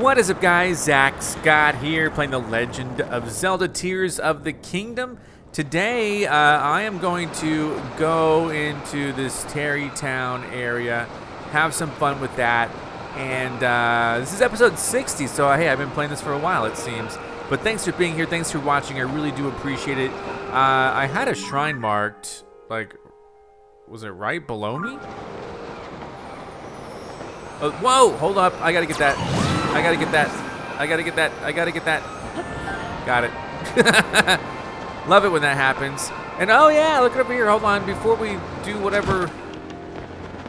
What is up, guys? Zach Scott here, playing The Legend of Zelda: Tears of the Kingdom. Today, I am going to go into this Tarry Town area, have some fun with that, and this is episode 60, so hey, I've been playing this for a while, it seems. But thanks for being here, thanks for watching, I really do appreciate it. I had a shrine marked, like, was it right below me? Oh, whoa, hold up, I gotta get that. I gotta get that. I gotta get that. I gotta get that. Got it. Love it when that happens. And oh yeah, look over here. Hold on. Before we do whatever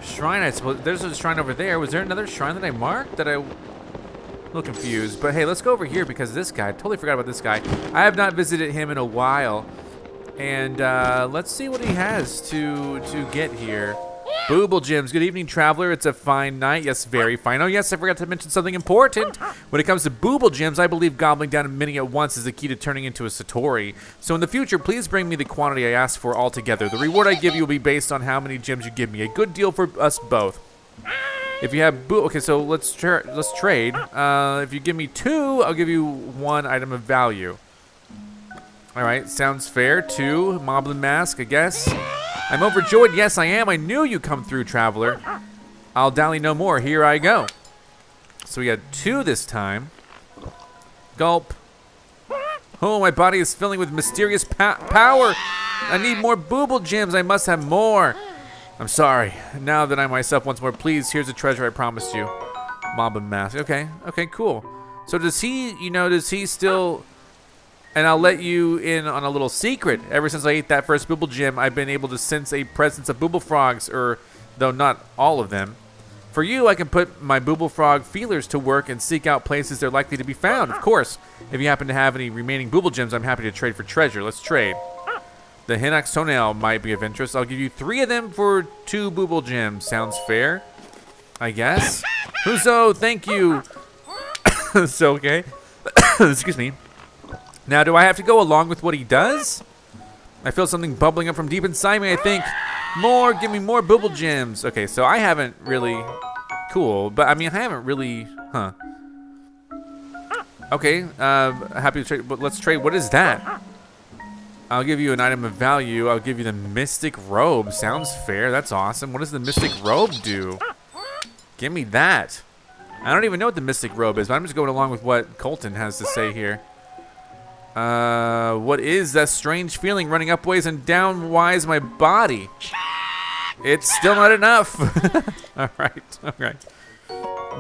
shrine, I suppose. There's a shrine over there. Was there another shrine that I marked that I'm a little confused? But hey, let's go over here because this guy, I totally forgot about this guy. I have not visited him in a while. And let's see what he has to get here. Bubbul Gyms, good evening, traveler. It's a fine night. Yes, very fine. Oh, yes, I forgot to mention something important. When it comes to Bubbul Gyms, I believe gobbling down many at once is the key to turning into a Satori. So in the future, please bring me the quantity I asked for altogether. The reward I give you will be based on how many gems you give me. A good deal for us both. If you have okay, so let's trade. If you give me 2, I'll give you 1 item of value. All right, sounds fair. 2, Moblin Mask, I guess. I'm overjoyed, yes I am. I knew you come through, traveler. I'll dally no more, here I go. So we got 2 this time. Gulp. Oh, my body is filling with mysterious power. I need more Bubbul Gyms, I must have more. I'm sorry, now that I myself once more, please, here's a treasure I promised you. Moblin Mask, okay, cool. So does he, you know, does he still? And I'll let you in on a little secret. Ever since I ate that first Bubbul Gym, I've been able to sense a presence of Bubbul Frogs, though not all of them. For you, I can put my Bubbul Frog feelers to work and seek out places they're likely to be found. Of course, if you happen to have any remaining Bubbul Gyms, I'm happy to trade for treasure. Let's trade. The Hinox Toenail might be of interest. I'll give you 3 of them for 2 Bubbul Gyms. Sounds fair, I guess. Huzo, thank you. So, okay. Excuse me. Now, do I have to go along with what he does? I feel something bubbling up from deep inside me, I think. More, give me more Bubbul Gyms. Okay, so I haven't really, cool, but I mean, I haven't really, huh. Okay, happy to trade, but let's trade, what is that? I'll give you an item of value. I'll give you the Mystic Robe, sounds fair, that's awesome. What does the Mystic Robe do? Give me that. I don't even know what the Mystic Robe is, but I'm just going along with what Colton has to say here. What is that strange feeling running upways and downwise my body? It's still not enough. all right.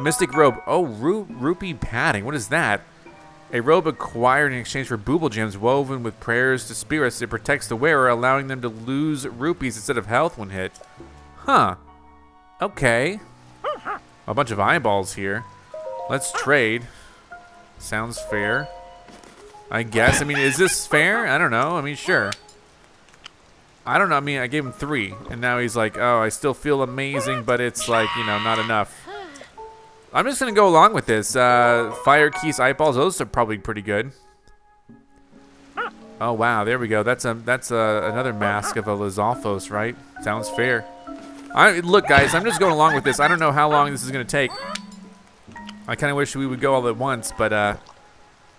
Mystic Robe. Oh, rupee padding. What is that? A robe acquired in exchange for Bubbul Gyms woven with prayers to spirits. It protects the wearer, allowing them to lose rupees instead of health when hit. Huh. Okay. A bunch of eyeballs here. Let's trade. Sounds fair, I guess. I mean, is this fair? I don't know. I mean, sure. I don't know. I mean, I gave him 3, and now he's like, oh, I still feel amazing, but it's like, you know, not enough. I'm just going to go along with this. Fire Keys, eyeballs, those are probably pretty good. Oh, wow. There we go. That's another mask of a Lizalfos, right? Sounds fair. Look, guys, I'm just going along with this. I don't know how long this is going to take. I kind of wish we would go all at once, but...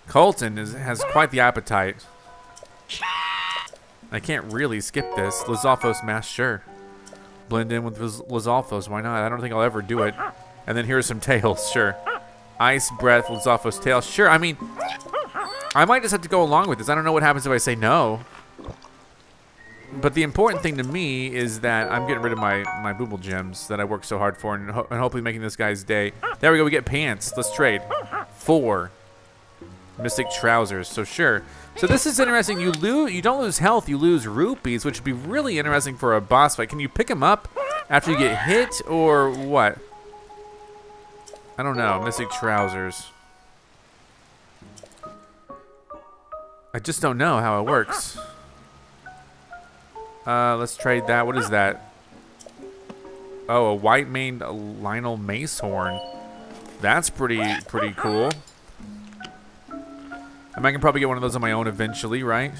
Colton has quite the appetite. I can't really skip this. Lizalfos mask, sure. Blend in with Lizalfos, why not? I don't think I'll ever do it. And then here are some tails, sure. Ice breath, Lizalfos tail, sure. I mean, I might just have to go along with this. I don't know what happens if I say no. But the important thing to me is that I'm getting rid of my Bubbul Gyms that I worked so hard for and hopefully making this guy's day. There we go, we get pants. Let's trade. 4. Mystic trousers, so sure. So this is interesting. You don't lose health, you lose rupees, which would be really interesting for a boss fight. Can you pick him up after you get hit or what? I don't know. Mystic trousers. I just don't know how it works. Let's trade that. What is that? Oh, a white-maned Lynel mace horn. That's pretty cool. I can probably get one of those on my own eventually, right?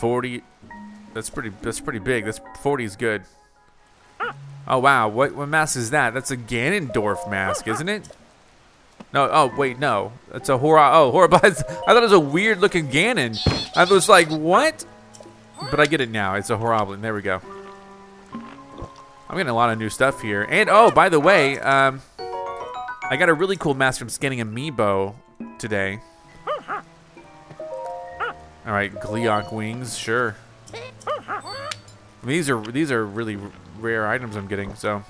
40. That's pretty big. That's 40 is good. Oh, wow. What mask is that? That's a Ganondorf mask, isn't it? No. Oh, wait. No. It's a Horriblin. Oh, Horriblin. I thought it was a weird-looking Ganon. I was like, what? But I get it now. It's a Horriblin. There we go. I'm getting a lot of new stuff here. And, oh, by the way, I got a really cool mask from scanning Amiibo today. All right, Gleeok wings, sure. These are really rare items I'm getting, so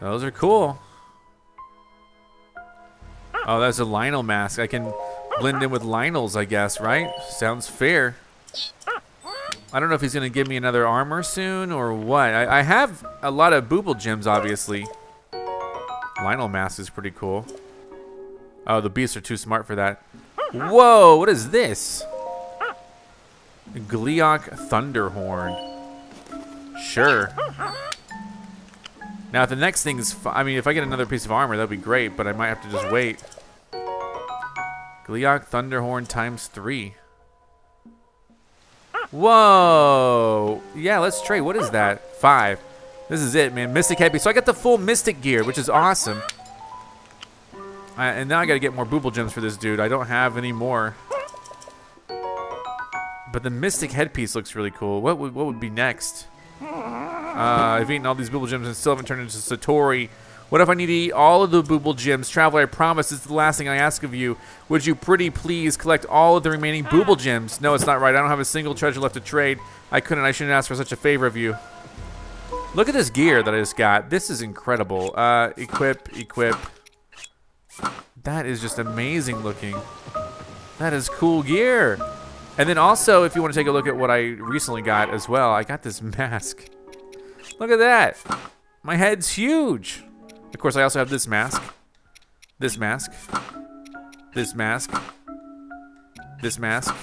those are cool. Oh, that's a Lynel mask. I can blend in with Lynels, I guess, right? Sounds fair. I don't know if he's gonna give me another armor soon or what. I have a lot of Bubbul gems, obviously. Lynel mask is pretty cool. Oh, the beasts are too smart for that. Whoa, what is this? Gleeok Thunderhorn. Sure. Now, if the next thing is... I mean, if I get another piece of armor, that'd be great, but I might have to just wait. Gleeok Thunderhorn ×3. Whoa. Yeah, let's trade. What is that? 5. This is it, man. Mystic Happy. So I got the full Mystic gear, which is awesome. And now I gotta get more Bubbul gems for this dude. I don't have any more. But the Mystic headpiece looks really cool. What would be next? I've eaten all these Bubbul gems and still haven't turned into Satori. What if I need to eat all of the Bubbul gems? Traveler, I promise it's the last thing I ask of you. Would you pretty please collect all of the remaining Bubbul gems? No, it's not right. I don't have a single treasure left to trade. I shouldn't ask for such a favor of you. Look at this gear that I just got. This is incredible. Equip. That is just amazing looking. That is cool gear. And then also, if you want to take a look at what I recently got as well, I got this mask. Look at that. My head's huge. Of course, I also have this mask. This mask. This mask. This mask.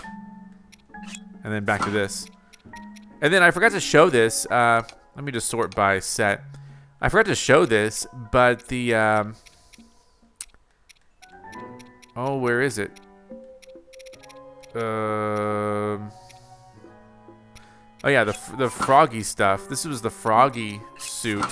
And then back to this. And then I forgot to show this. Let me just sort by set. I forgot to show this, but the... oh, where is it? Oh yeah, the froggy stuff. This was the froggy suit.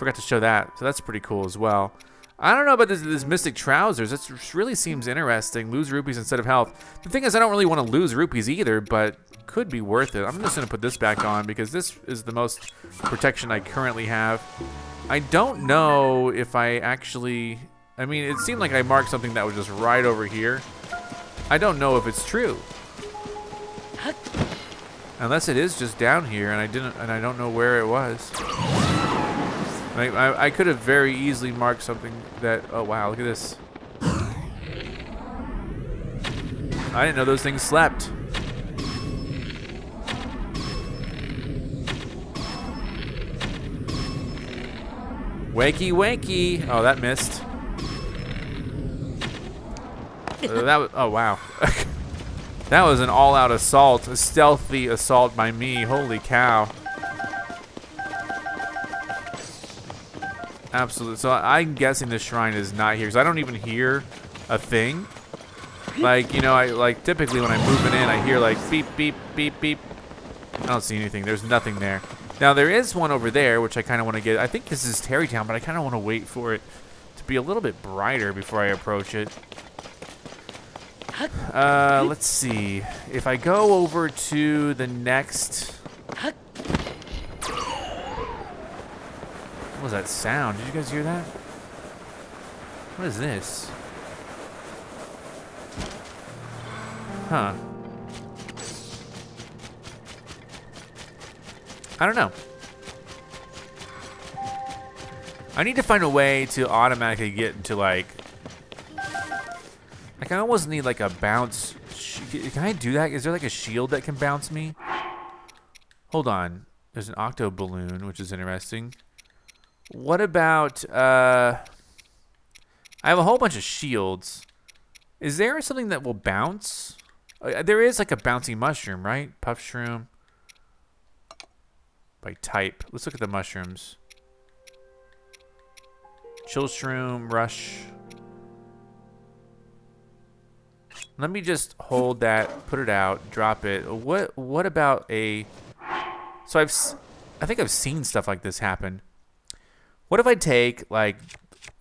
Forgot to show that, so that's pretty cool as well. I don't know about this mystic trousers. It really seems interesting. Lose rupees instead of health. The thing is, I don't really want to lose rupees either, but could be worth it. I'm just gonna put this back on because this is the most protection I currently have. I don't know if I actually... I mean, it seemed like I marked something that was just right over here. I don't know if it's true. Unless it is just down here and I don't know where it was. I could have very easily marked something that... Oh wow, look at this. I didn't know those things slept. Wakey, wakey. Oh, that missed. Oh wow. That was an all-out assault, a stealthy assault by me. Holy cow. Absolutely. So I'm guessing the shrine is not here because I don't even hear a thing. Like, you know, I like typically when I'm moving in, I hear like beep beep beep beep. I don't see anything. There's nothing there. Now there is one over there which I kind of want to get. I think this is Tarry Town, but I kind of want to wait for it to be a little bit brighter before I approach it. Let's see. If I go over to the next... What was that sound? Did you guys hear that? What is this? Huh. I don't know. I need to find a way to automatically get into like... Like, I almost need, like, a bounce. Can I do that? Is there, like, a shield that can bounce me? Hold on. There's an octo balloon, which is interesting. What about, I have a whole bunch of shields. Is there something that will bounce? There is, like, a bouncy mushroom, right? Puff shroom. By type. Let's look at the mushrooms. Chill shroom, rush... Let me just hold that, put it out, drop it. What about a So I think I've seen stuff like this happen. What if I take, like,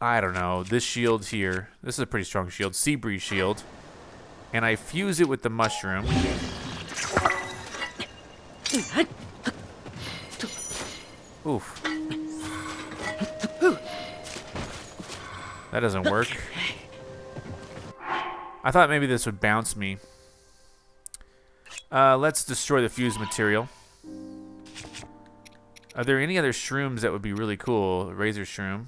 I don't know, this shield here. This is a pretty strong shield, Sea Breeze Shield. And I fuse it with the mushroom. Oof. That doesn't work. I thought maybe this would bounce me. Let's destroy the fused material. Are there any other shrooms that would be really cool? Razor shroom.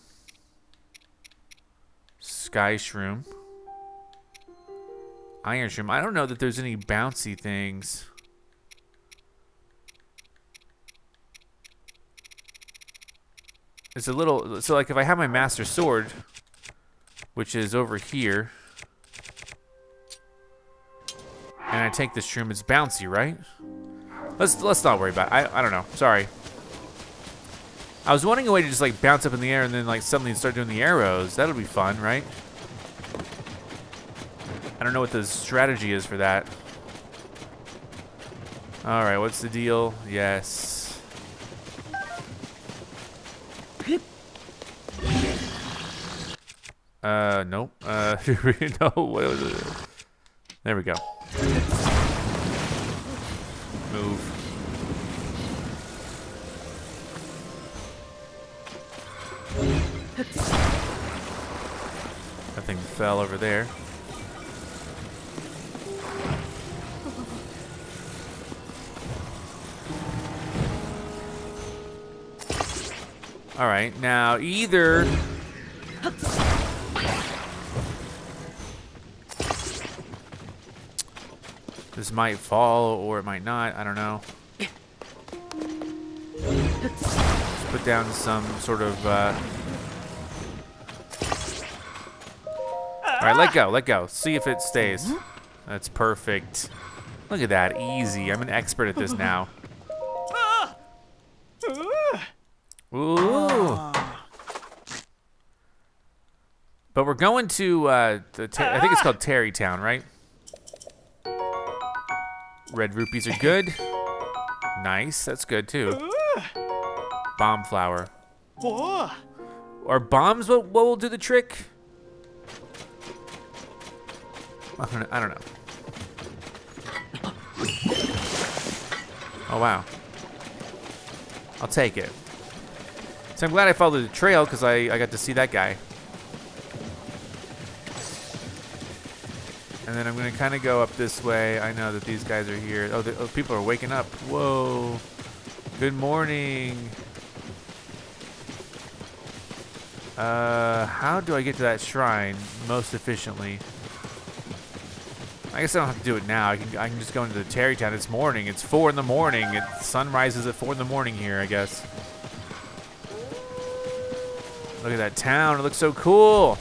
Sky shroom. Iron shroom. I don't know that there's any bouncy things. It's a little... So, like, if I have my master sword, which is over here, and I take the shroom, it's bouncy, right? Let's not worry about it. I don't know. Sorry. I was wanting a way to just, like, bounce up in the air and then, like, suddenly start doing the arrows. That'll be fun, right? I don't know what the strategy is for that. All right, what's the deal? Yes. Nope. No, what was it? There we go. Move. That thing fell over there. All right, now either... This might fall or it might not, I don't know. Let's put down some sort of... All right, let go, let go. See if it stays. That's perfect. Look at that, easy. I'm an expert at this now. Ooh. But we're going to, I think it's called Tarry Town, right? Red rupees are good. Nice, that's good too. Bomb flower. Are bombs what will do the trick? I don't know. Oh, wow. I'll take it. So I'm glad I followed the trail because I got to see that guy. And then I'm going to kind of go up this way. I know that these guys are here. Oh, people are waking up. Whoa. Good morning. How do I get to that shrine most efficiently? I guess I don't have to do it now. I can just go into the Tarry Town. It's morning. It's 4 in the morning. The sun rises at 4 in the morning here, I guess. Look at that town. It looks so cool.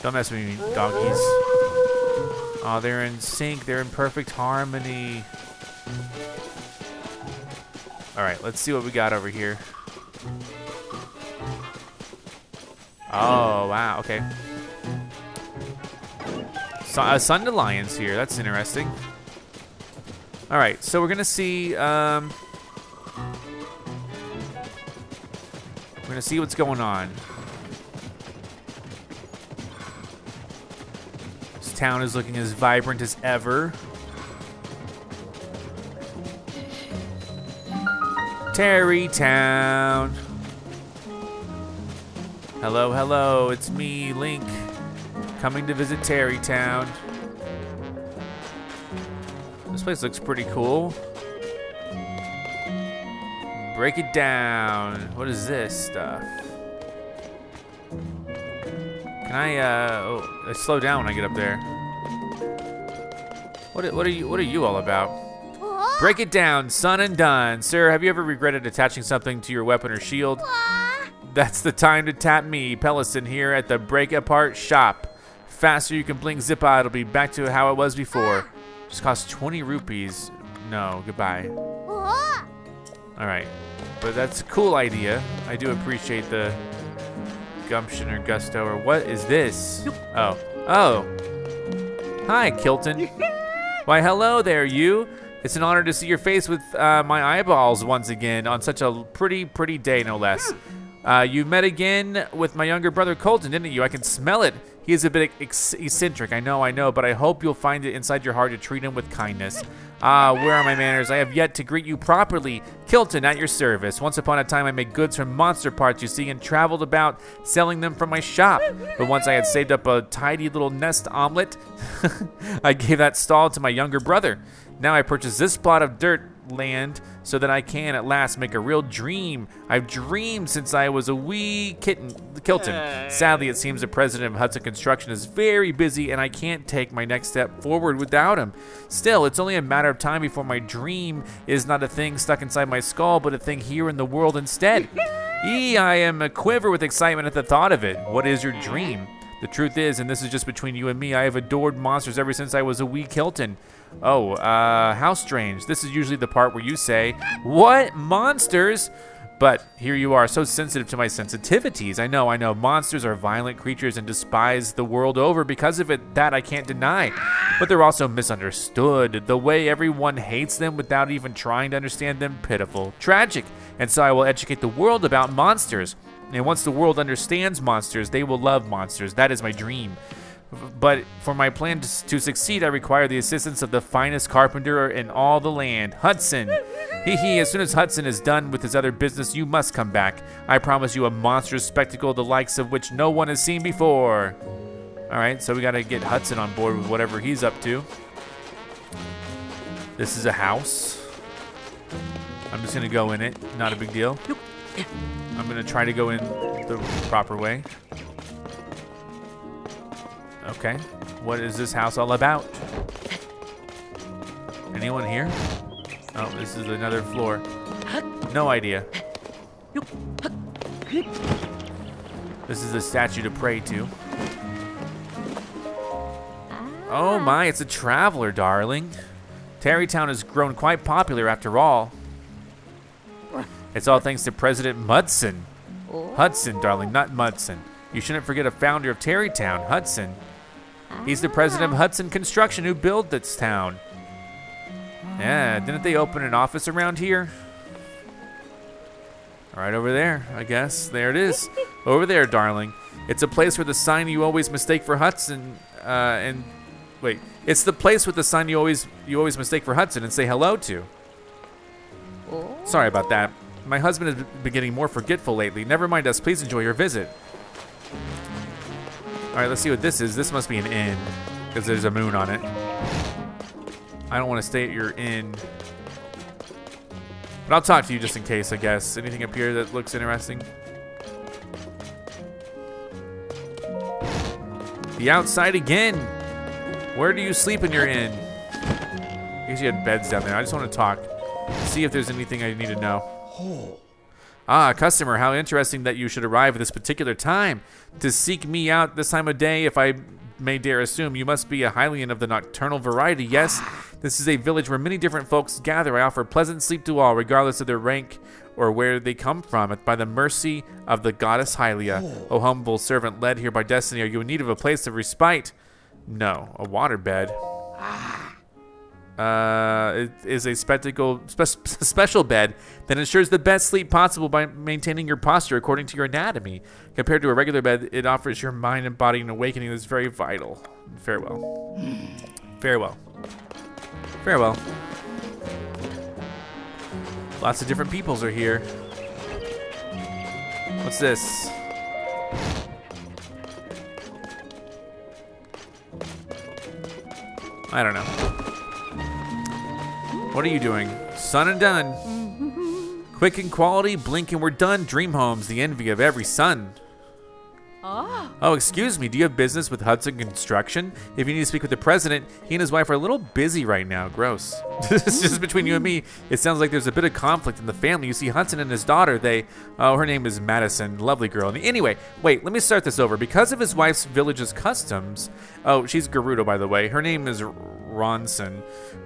Don't mess with me, doggies. Oh, they're in sync. They're in perfect harmony. All right, let's see what we got over here. Oh, wow. Okay. Sundelion's here. That's interesting. All right, so we're gonna see. We're gonna see what's going on. This town is looking as vibrant as ever. Tarry Town. Hello, hello. It's me, Link. Coming to visit Tarry Town. This place looks pretty cool. Break it down. What is this stuff? Can I? Oh, I slow down when I get up there. What are you all about? Break it down, son and done, sir. Have you ever regretted attaching something to your weapon or shield? That's the time to tap me, Pellison, here at the Break Apart Shop. Faster you can blink, zip-eye, it'll be back to how it was before. Just cost 20 rupees. No, goodbye. All right, but that's a cool idea. I do appreciate the gumption or gusto or what is this? Oh, hi, Kilton. Why, hello there, you. It's an honor to see your face with my eyeballs once again on such a pretty day, no less. You met again with my younger brother Colton, didn't you? I can smell it. He is a bit eccentric, I know, but I hope you'll find it inside your heart to treat him with kindness. Ah, where are my manners? I have yet to greet you properly. Kilton, at your service. Once upon a time, I made goods from monster parts, you see, and traveled about selling them from my shop. But once I had saved up a tidy little nest omelet, I gave that stall to my younger brother. Now I purchased this plot of dirt land so that I can at last make a real dream. I've dreamed since I was a wee kitten. Kilton. Sadly, it seems the president of Hudson Construction is very busy and I can't take my next step forward without him. Still, it's only a matter of time before my dream is not a thing stuck inside my skull, but a thing here in the world instead. Yee, I am a quiver with excitement at the thought of it. What is your dream? The truth is, and this is just between you and me, I have adored monsters ever since I was a wee Kilton. Oh, how strange. This is usually the part where you say, what? Monsters? But here you are, so sensitive to my sensitivities. I know. Monsters are violent creatures and despised the world over because of it. That I can't deny. But they're also misunderstood. The way everyone hates them without even trying to understand them, pitiful, tragic. And so I will educate the world about monsters. And once the world understands monsters, they will love monsters. That is my dream. But for my plan to succeed, I require the assistance of the finest carpenter in all the land, Hudson. Hee hee, as soon as Hudson is done with his other business, you must come back. I promise you a monstrous spectacle, the likes of which no one has seen before. All right, so we gotta get Hudson on board with whatever he's up to. This is a house. I'm just gonna go in it, not a big deal. I'm gonna try to go in the proper way. Okay, what is this house all about? Anyone here? Oh, this is another floor. No idea. This is a statue to pray to. Oh my, it's a traveler, darling. Tarry Town has grown quite popular after all. It's all thanks to President Mudson. Hudson, darling, not Mudson. You shouldn't forget a founder of Tarry Town, Hudson. He's the president of Hudson Construction who built this town. Yeah, didn't they open an office around here? Right over there, I guess. There it is. Over there, darling. It's a place where the sign you always mistake for Hudson and wait. It's the place with the sign you always mistake for Hudson and say hello to. Sorry about that. My husband has been getting more forgetful lately. Never mind us. Please enjoy your visit. All right, let's see what this is. This must be an inn because there's a moon on it. I don't want to stay at your inn. But I'll talk to you just in case, I guess. Anything up here that looks interesting? The outside again. Where do you sleep in your inn? I guess you had beds down there. I just want to talk. See if there's anything I need to know. Ah, customer, how interesting that you should arrive at this particular time. To seek me out this time of day, if I may dare assume, you must be a Hylian of the nocturnal variety. Yes, this is a village where many different folks gather. I offer pleasant sleep to all, regardless of their rank or where they come from, by the mercy of the goddess Hylia. Oh, humble servant led here by destiny, are you in need of a place of respite? No, a waterbed. It is a special bed that ensures the best sleep possible by maintaining your posture according to your anatomy. Compared to a regular bed, it offers your mind and body an awakening that's very vital. Farewell. Farewell. Farewell. Lots of different peoples are here. What's this? I don't know. What are you doing? Sun and done. Quick and quality, blink and we're done. Dream homes, the envy of every sun. Oh, excuse me, do you have business with Hudson Construction? If you need to speak with the president, he and his wife are a little busy right now. Gross. This is just between you and me. It sounds like there's a bit of conflict in the family. You see, Hudson and his daughter, oh, her name is Madison, lovely girl. Anyway, wait, let me start this over. Because of his wife's village's customs, oh, she's Gerudo, by the way. Her name is Rhondson.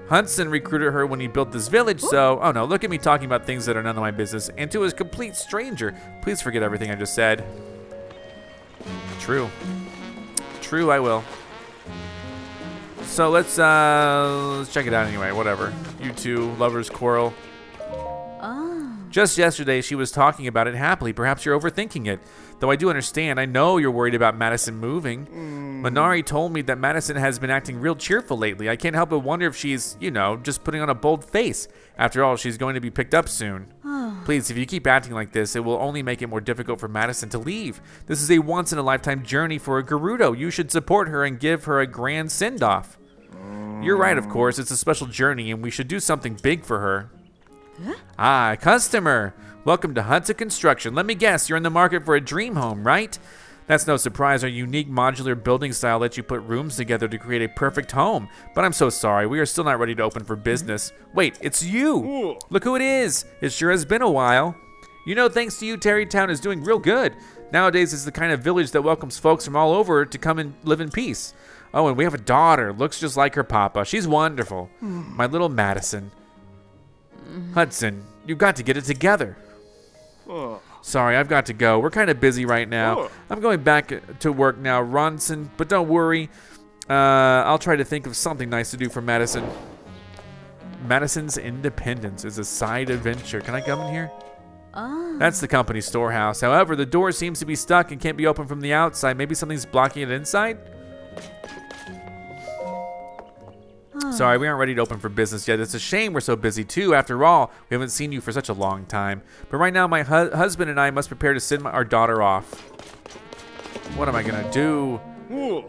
Hudson recruited her when he built this village, so, oh no, look at me talking about things that are none of my business, and to a complete stranger. Please forget everything I just said. True. True, I will. So let's check it out anyway, whatever. You two lovers quarrel. Oh. Just yesterday she was talking about it happily. Perhaps you're overthinking it. Though I do understand, I know you're worried about Madison moving. Minari told me that Madison has been acting real cheerful lately. I can't help but wonder if she's, you know, just putting on a bold face. After all, she's going to be picked up soon. Please, if you keep acting like this, it will only make it more difficult for Madison to leave. This is a once-in-a-lifetime journey for a Gerudo. You should support her and give her a grand send-off. You're right, of course. It's a special journey, and we should do something big for her. Huh? Ah, customer. Welcome to Hudson Construction. Let me guess, you're in the market for a dream home, right? That's no surprise. Our unique modular building style lets you put rooms together to create a perfect home. But I'm so sorry. We are still not ready to open for business. Wait, it's you. Ooh. Look who it is. It sure has been a while. You know, thanks to you, Tarry Town is doing real good. Nowadays, it's the kind of village that welcomes folks from all over to come and live in peace. Oh, and we have a daughter. Looks just like her papa. She's wonderful. My little Madison. Hudson, you've got to get it together. Sorry, I've got to go. We're kind of busy right now. I'm going back to work now, Rhondson, but don't worry. I'll try to think of something nice to do for Madison. Mattison's Independence is a side adventure. Can I come in here? Oh. That's the company storehouse. However, the door seems to be stuck and can't be opened from the outside. Maybe something's blocking it inside? Sorry, we aren't ready to open for business yet. It's a shame we're so busy, too. After all, we haven't seen you for such a long time. But right now, my husband and I must prepare to send our daughter off. What am I going to do?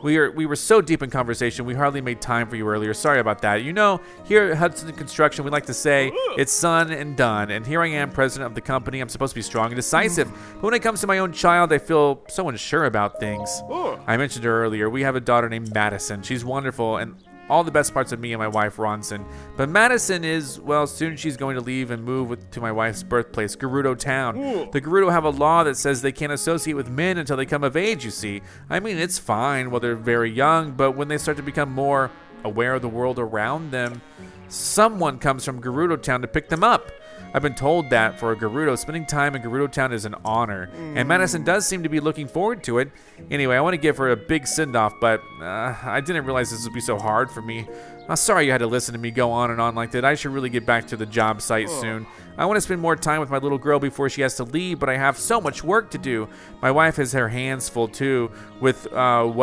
We were so deep in conversation, we hardly made time for you earlier. Sorry about that. You know, here at Hudson Construction, we like to say, it's son and done. And here I am, president of the company. I'm supposed to be strong and decisive. But when it comes to my own child, I feel so unsure about things. I mentioned her earlier. We have a daughter named Madison. She's wonderful and all the best parts of me and my wife, Rhondson. But Madison is, well, soon she's going to leave and move to my wife's birthplace, Gerudo Town. The Gerudo have a law that says they can't associate with men until they come of age, you see. I mean, it's fine while they're very young, but when they start to become more aware of the world around them, someone comes from Gerudo Town to pick them up. I've been told that for a Gerudo, spending time in Gerudo Town is an honor, and Madison does seem to be looking forward to it. Anyway, I want to give her a big send-off, but I didn't realize this would be so hard for me. I'm sorry you had to listen to me go on and on like that. I should really get back to the job site soon. I want to spend more time with my little girl before she has to leave, but I have so much work to do. My wife has her hands full, too, with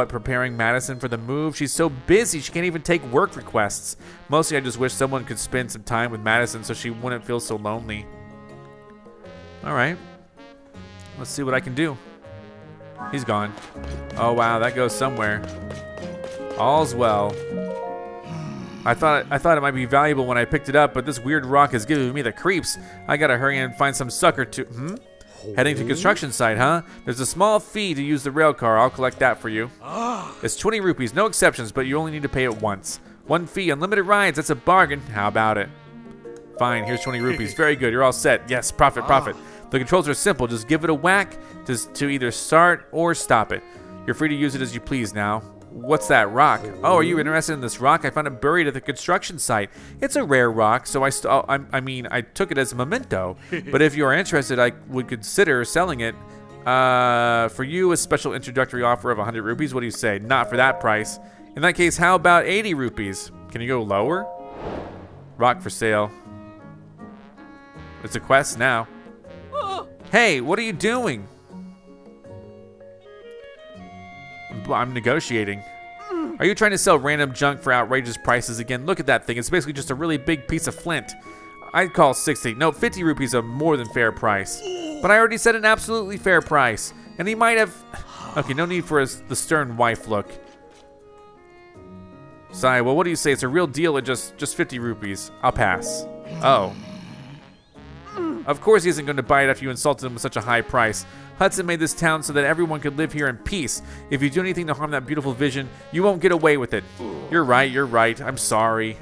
preparing Madison for the move. She's so busy, she can't even take work requests. Mostly, I just wish someone could spend some time with Madison so she wouldn't feel so lonely. All right. Let's see what I can do. He's gone. Oh, wow, that goes somewhere. All's well. I thought it might be valuable when I picked it up, but this weird rock is giving me the creeps. I gotta hurry and find some sucker to... Heading to construction site, huh? There's a small fee to use the rail car. I'll collect that for you. It's 20 rupees, no exceptions, but you only need to pay it once. One fee, unlimited rides, that's a bargain. How about it? Fine, here's 20 rupees. Very good, you're all set. Yes, profit. The controls are simple. Just give it a whack to either start or stop it. You're free to use it as you please now. What's that rock? Oh, are you interested in this rock? I found it buried at the construction site. It's a rare rock, so I took it as a memento. But if you are interested, I would consider selling it. For you, a special introductory offer of 100 rupees. What do you say? Not for that price. In that case, how about 80 rupees? Can you go lower? Rock for sale. It's a quest now. Hey, what are you doing? I'm negotiating. Are you trying to sell random junk for outrageous prices again? Look at that thing. It's basically just a really big piece of flint. I'd call 60. No, 50 rupees a more than fair price. But I already said an absolutely fair price. And he might have... Okay, no need for the stern wife look. Sorry, well, what do you say? It's a real deal at just 50 rupees. I'll pass. Oh. Of course he isn't going to buy it after you insulted him with such a high price. Hudson made this town so that everyone could live here in peace. If you do anything to harm that beautiful vision, you won't get away with it. You're right. I'm sorry.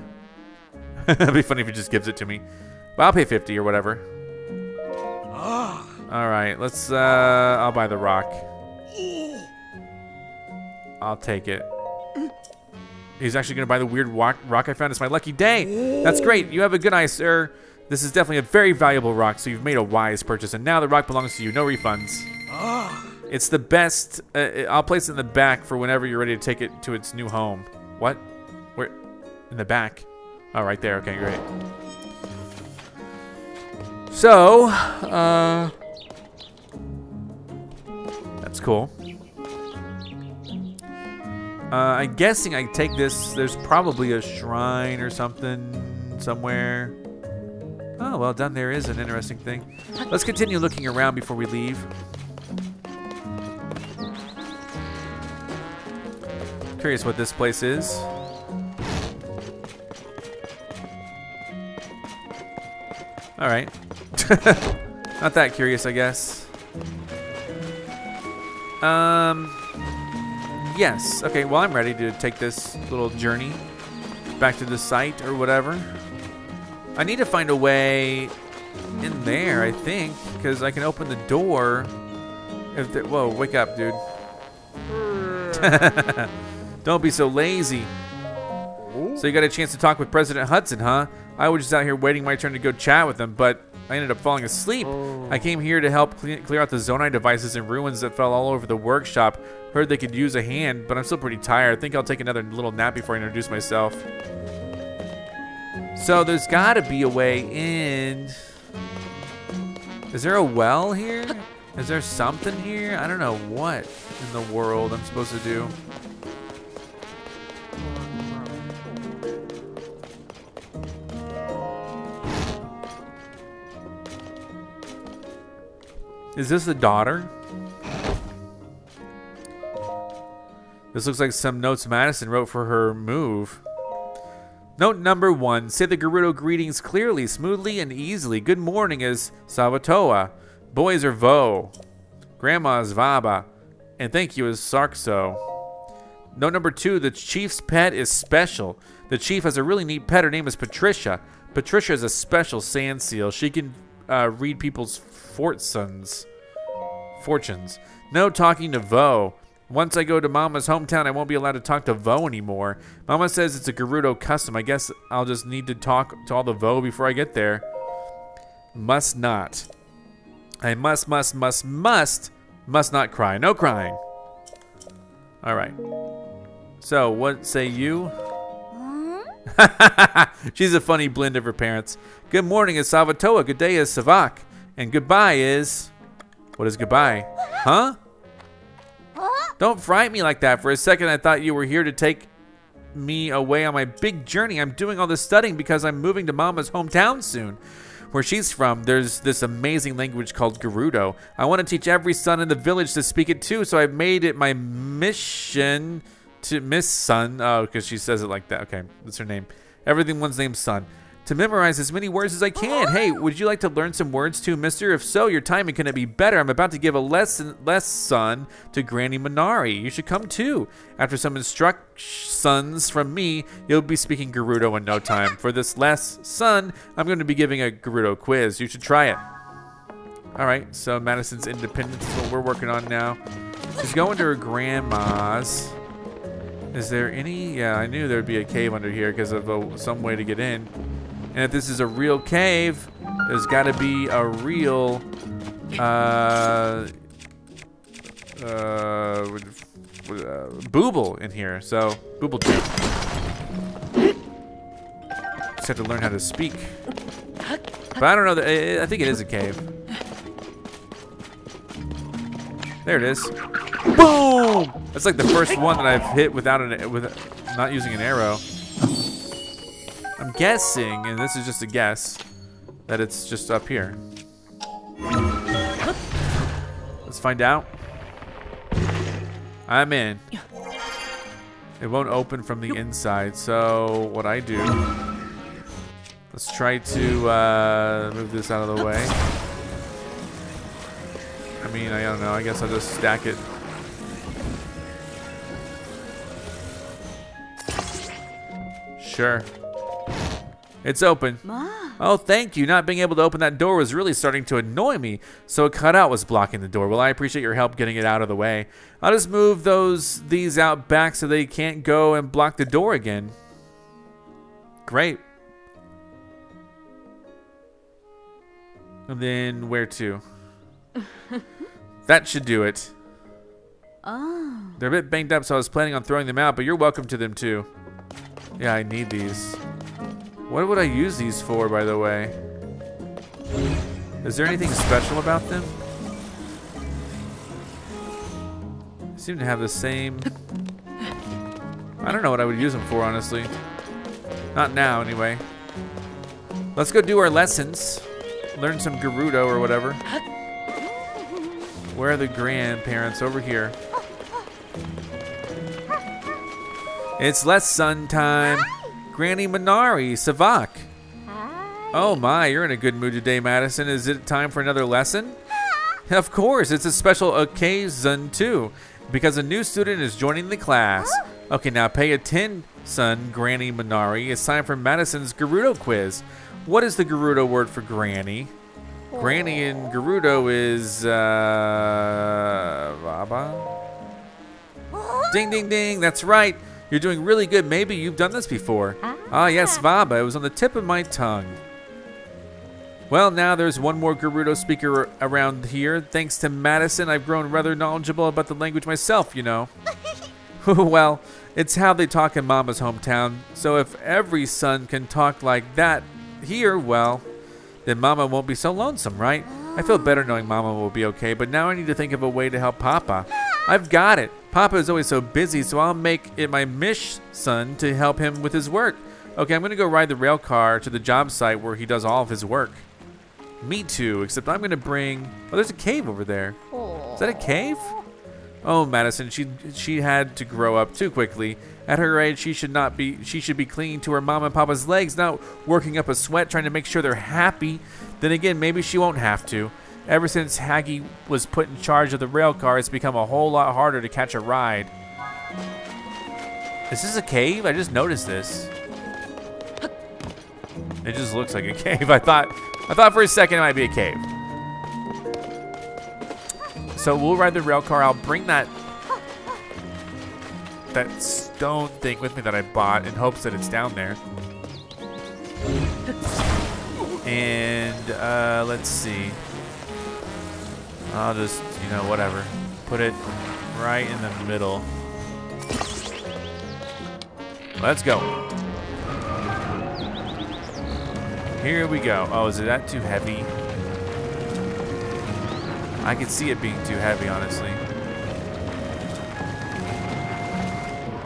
It'd be funny if he just gives it to me. But I'll pay 50 or whatever. All right, let's, I'll buy the rock. I'll take it. He's actually going to buy the weird rock I found. It's my lucky day. That's great. You have a good eye, sir. This is definitely a very valuable rock, so you've made a wise purchase, and now the rock belongs to you. No refunds. It's the best. I'll place it in the back for whenever you're ready to take it to its new home. What? Where? in the back. Oh, right there. Okay, great. So, that's cool. I'm guessing I can take this. There's probably a shrine or something somewhere. Oh, well done. There is an interesting thing. Let's continue looking around before we leave. Curious what this place is. All right. Not that curious, I guess. Yes. Okay, well, I'm ready to take this little journey back to the site or whatever. I need to find a way in there, I think, because I can open the door. If there, whoa, wake up, dude. Don't be so lazy. So you got a chance to talk with President Hudson, huh? I was just out here waiting my turn to go chat with him, but I ended up falling asleep. I came here to help clear out the Zonai devices and ruins that fell all over the workshop. Heard they could use a hand, but I'm still pretty tired. I think I'll take another little nap before I introduce myself. So there's got to be a way in. Is there a well here? Is there something here? I don't know what in the world I'm supposed to do. Is this the daughter? This looks like some notes Madison wrote for her move. Note number 1. Say the Gerudo greetings clearly, smoothly, and easily. Good morning is Savatoa. Boys are Voe. Grandma is Vaba. And thank you is Sarkso. Note number 2. The chief's pet is special. The chief has a really neat pet. Her name is Patricia. Patricia is a special sand seal. She can read people's fortunes. No talking to Voe. Once I go to Mama's hometown, I won't be allowed to talk to Voe anymore. Mama says it's a Gerudo custom. I guess I'll just need to talk to all the Voe before I get there. Must not. I must not cry. No crying. All right. So what say you? She's a funny blend of her parents. Good morning is Savatoa. Good day is Savak. And goodbye is... What is goodbye? Huh? Don't frighten me like that. For a second, I thought you were here to take me away on my big journey. I'm doing all this studying because I'm moving to Mama's hometown soon. Where she's from, there's this amazing language called Gerudo. I want to teach every son in the village to speak it too, so I've made it my mission to Miss Sun. Oh, because she says it like that. Okay, that's her name. Everyone's named Sun. To memorize as many words as I can. Hey, would you like to learn some words too, mister? If so, your timing couldn't be better. I'm about to give a lesson to Granny Minari. You should come too. After some instructions from me, you'll be speaking Gerudo in no time. For this lesson, I'm going to be giving a Gerudo quiz. You should try it. All right, so Madison's Independence is what we're working on now. She's going to her grandma's. Is there any? Yeah, I knew there'd be a cave under here because of some way to get in. And if this is a real cave, there's got to be a real, Bubbul in here. So, Bubbul too. Just have to learn how to speak. But I don't know. I think it is a cave. There it is. Boom! That's like the first one that I've hit without not using an arrow. I'm guessing, and this is just a guess, that it's just up here. Let's find out. I'm in. It won't open from the inside, so what I do... Let's try to move this out of the way. I mean, I don't know. I guess I'll just stack it. Sure. It's open. Oh, thank you. Not being able to open that door was really starting to annoy me, so a cutout was blocking the door. Well, I appreciate your help getting it out of the way. I'll just move these out back so they can't go and block the door again. Great. And then where to? That should do it. Oh. They're a bit banged up, so I was planning on throwing them out, but you're welcome to them too. Yeah, I need these. What would I use these for, by the way? Is there anything special about them? They seem to have the same... I don't know what I would use them for, honestly. Not now, anyway. Let's go do our lessons. Learn some Gerudo or whatever. Where are the grandparents? Over here. It's lesson time. Granny Minari, Savak. Oh my, you're in a good mood today, Madison. Is it time for another lesson? Of course, it's a special occasion too, because a new student is joining the class. Okay, now pay attention, Granny Minari. It's time for Madison's Gerudo quiz. What is the Gerudo word for granny? Granny in Gerudo is, Baba? Ding, ding, ding, that's right. You're doing really good. Maybe you've done this before. Ah, yes, Baba. It was on the tip of my tongue. Well, now there's one more Gerudo speaker around here. Thanks to Madison, I've grown rather knowledgeable about the language myself, you know. Well, it's how they talk in Mama's hometown. So if every son can talk like that here, well, then Mama won't be so lonesome, right? I feel better knowing Mama will be okay, but now I need to think of a way to help Papa. I've got it. Papa is always so busy, so I'll make it my mission to help him with his work. Okay, I'm gonna go ride the rail car to the job site where he does all of his work. Me too, except I'm gonna bring... Oh, there's a cave over there. Is that a cave? Oh, Madison, she had to grow up too quickly. At her age, she should be clinging to her mom and papa's legs, not working up a sweat trying to make sure they're happy. Then again, maybe she won't have to. Ever since Haggy was put in charge of the rail car, it's become a whole lot harder to catch a ride. Is this a cave? I just noticed this. It just looks like a cave. I thought for a second it might be a cave. So we'll ride the rail car. I'll bring that stone thing with me that I bought in hopes that it's down there. And let's see. I'll just, you know, whatever. Put it right in the middle. Let's go. Here we go. Oh, is it that too heavy? I could see it being too heavy, honestly.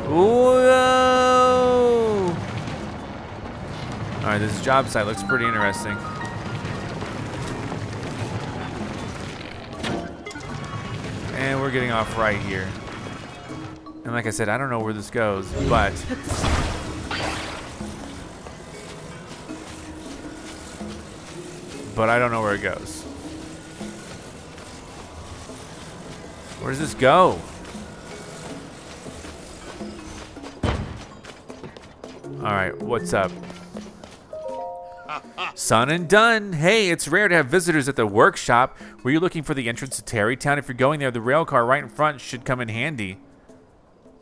Whoa! All right, this job site looks pretty interesting. And we're getting off right here. And like I said, I don't know where this goes, but... but I don't know where it goes. Where does this go? All right, what's up? Son and done. Hey, it's rare to have visitors at the workshop. Were you looking for the entrance to Tarry Town? If you're going there, the rail car right in front should come in handy.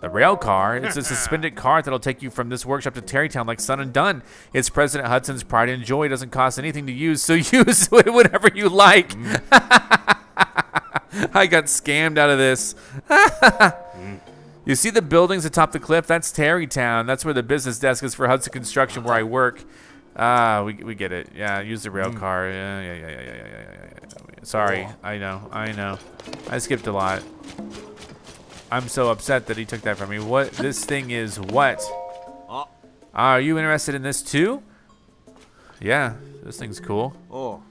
The rail car? It's a suspended car that'll take you from this workshop to Tarry Town like Son and Done. It's President Hudson's pride and joy. It doesn't cost anything to use, so use it whenever you like. I got scammed out of this. You see the buildings atop the cliff? That's Tarry Town. That's where the business desk is for Hudson Construction, where I work. Ah, we get it. Yeah, use the rail car. Yeah. Sorry, I know. I skipped a lot. I'm so upset that he took that from me. What this thing is? What? Are you interested in this too? Yeah, this thing's cool. Oh.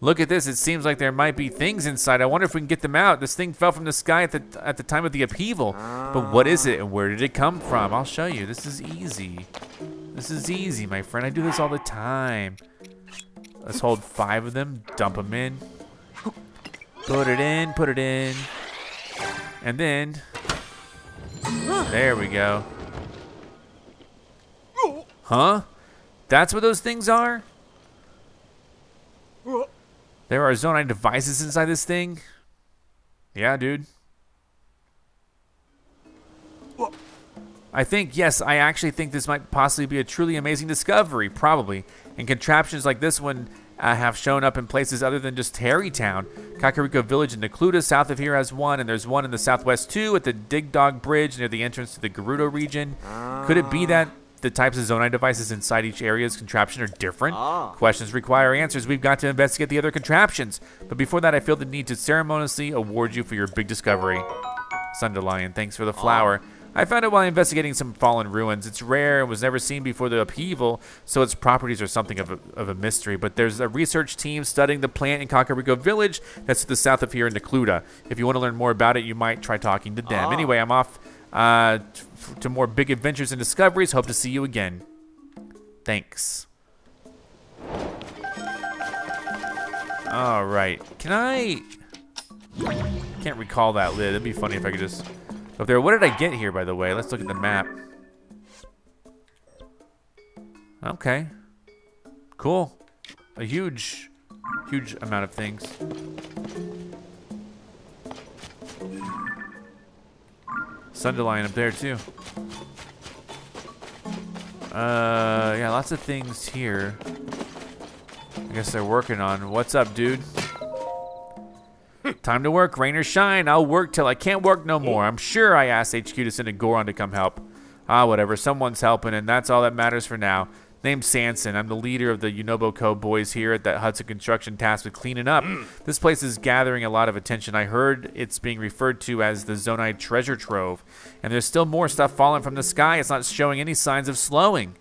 Look at this. It seems like there might be things inside. I wonder if we can get them out. This thing fell from the sky at the time of the upheaval. But what is it and where did it come from? I'll show you. This is easy. This is easy, my friend. I do this all the time. Let's hold 5 of them, dump them in. Put it in. And then, there we go. Huh? That's what those things are? There are Zonai devices inside this thing? Yeah, dude. I think, yes, I actually think this might possibly be a truly amazing discovery, probably. And contraptions like this one have shown up in places other than just Tarry Town. Kakariko Village in Nekluta, south of here, has one, and there's one in the southwest too, at the Dig Dog Bridge near the entrance to the Gerudo region. Could it be that the types of Zonai devices inside each area's contraption are different. Questions require answers. We've got to investigate the other contraptions. But before that, I feel the need to ceremoniously award you for your big discovery. Sundelion, thanks for the flower. I found it while investigating some fallen ruins. It's rare and was never seen before the upheaval, so its properties are something of a mystery. But there's a research team studying the plant in Kakariko Village that's to the south of here in Nekluta. If you want to learn more about it, you might try talking to them. Anyway, I'm off to more big adventures and discoveries. Hope to see you again. Thanks. All right. Can I... can't recall that lid. It'd be funny if I could just... up there. What did I get here, by the way? Let's look at the map. Okay. Cool. A huge, huge amount of things. Sundelion up there, too. Yeah, lots of things here. I guess they're working on. What's up, dude? Time to work, rain or shine. I'll work till I can't work no more. I'm sure I asked HQ to send a Goron to come help. Ah, whatever. Someone's helping, and that's all that matters for now. Name's Sanson. I'm the leader of the Unoboco boys here at that Hudson Construction, tasked with cleaning up. This place is gathering a lot of attention. I heard it's being referred to as the Zonai Treasure Trove, and there's still more stuff falling from the sky. It's not showing any signs of slowing.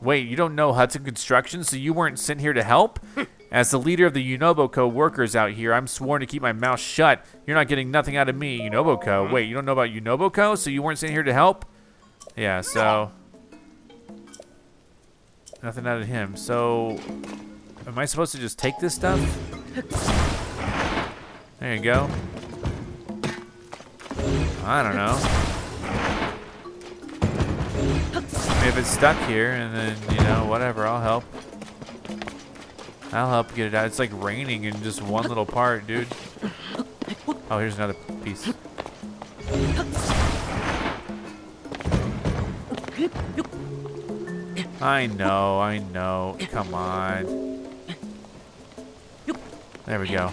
Wait, you don't know Hudson Construction, so you weren't sent here to help? As the leader of the Unoboco workers out here, I'm sworn to keep my mouth shut. You're not getting nothing out of me, Unoboco. Wait, you don't know about Unoboco, so you weren't sent here to help? Yeah, so... nothing out of him. So, am I supposed to just take this stuff? There you go. I don't know. Maybe if it's stuck here, and then, you know, whatever, I'll help. I'll help get it out. It's like raining in just one little part, dude. Oh, here's another piece. I know, come on. There we go.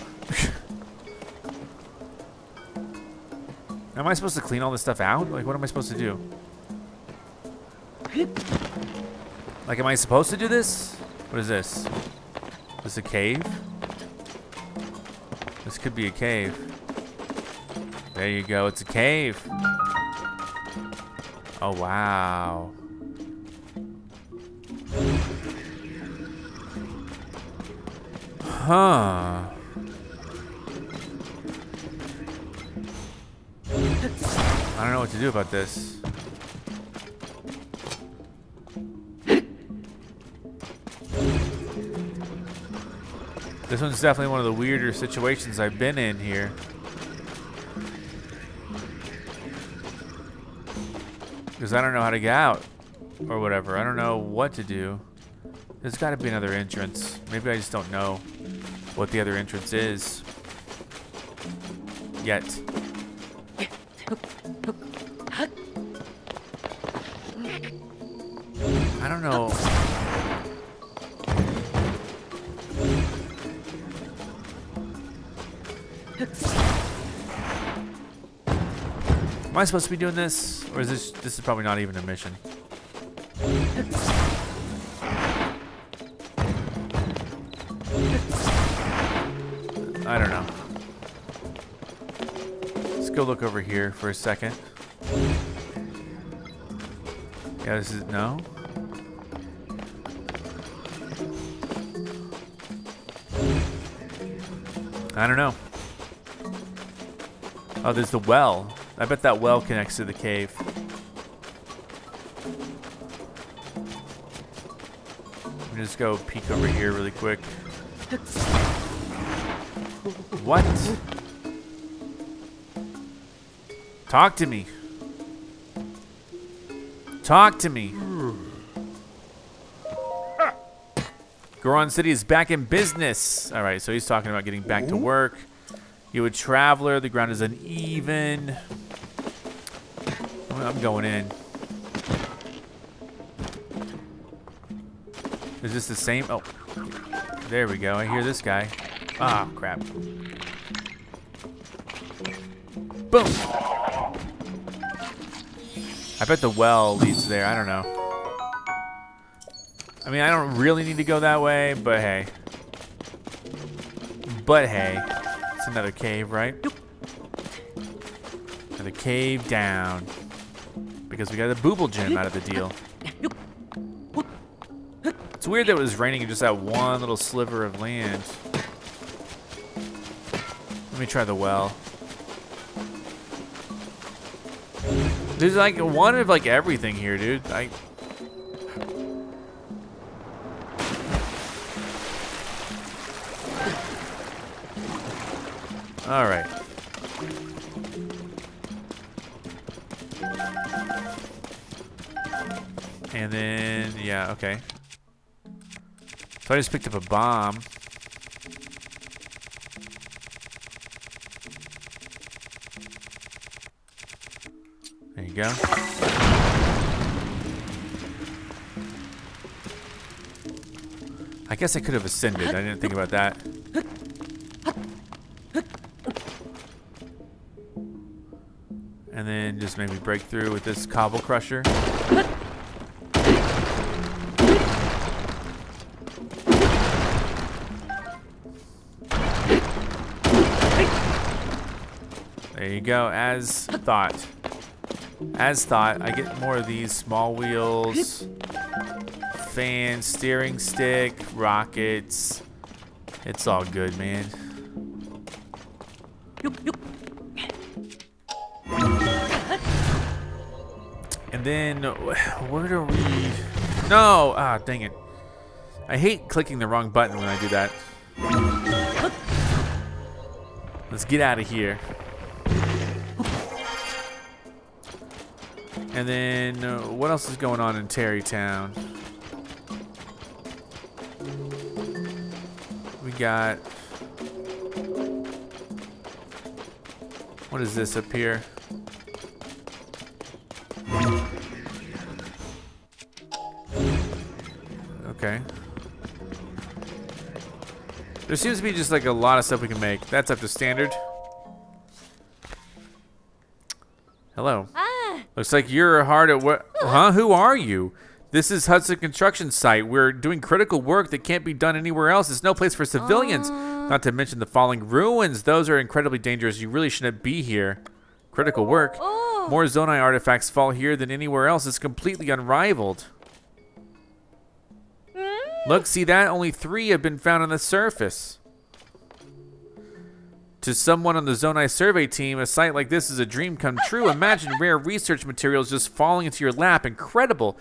Am I supposed to clean all this stuff out? Like, what am I supposed to do? Like, am I supposed to do this? What is this? Is this a cave? This could be a cave. There you go, it's a cave. Oh, wow. Huh. I don't know what to do about this. This one's definitely one of the weirder situations I've been in here. Because I don't know how to get out or whatever. I don't know what to do. There's gotta be another entrance. Maybe I just don't know what the other entrance is yet. I don't know. Am I supposed to be doing this? Or is this, this is probably not even a mission. I don't know. Let's go look over here for a second. Yeah, this is, no. I don't know. Oh, there's the well. I bet that well connects to the cave. Let me just go peek over here really quick. What? Talk to me. Talk to me. Goron City is back in business. All right, so he's talking about getting back to work. You a traveler, the ground is uneven. I'm going in. Is this the same? Oh, there we go. I hear this guy. Ah, crap. Boom. I bet the well leads there. I don't know. I mean, I don't really need to go that way, but hey. But hey. It's another cave, right? Another cave down. Because we got the Bubbul gym out of the deal. It's weird that it was raining in just that one little sliver of land. Let me try the well. There's like one of like everything here, dude. All right. And then, yeah, okay. So I just picked up a bomb. There you go. I guess I could have ascended. I didn't think about that. And then just maybe break through with this cobble crusher. There you go, as thought. As thought, I get more of these small wheels, fan, steering stick, rockets. It's all good, man. Then where do we? No! Ah, dang it! I hate clicking the wrong button when I do that. Let's get out of here. And then what else is going on in Tarry Town? We got. What is this up here? Okay. There seems to be just like a lot of stuff we can make. That's up to standard. Hello. Looks like you're hard at work. Huh? Who are you? This is Hudson Construction Site. We're doing critical work that can't be done anywhere else. It's no place for civilians. Not to mention the falling ruins. Those are incredibly dangerous. You really shouldn't be here. Critical work. More Zonai artifacts fall here than anywhere else. It's completely unrivaled. Look, see that? Only 3 have been found on the surface. To someone on the Zonai survey team, a site like this is a dream come true. Imagine rare research materials just falling into your lap. Incredible.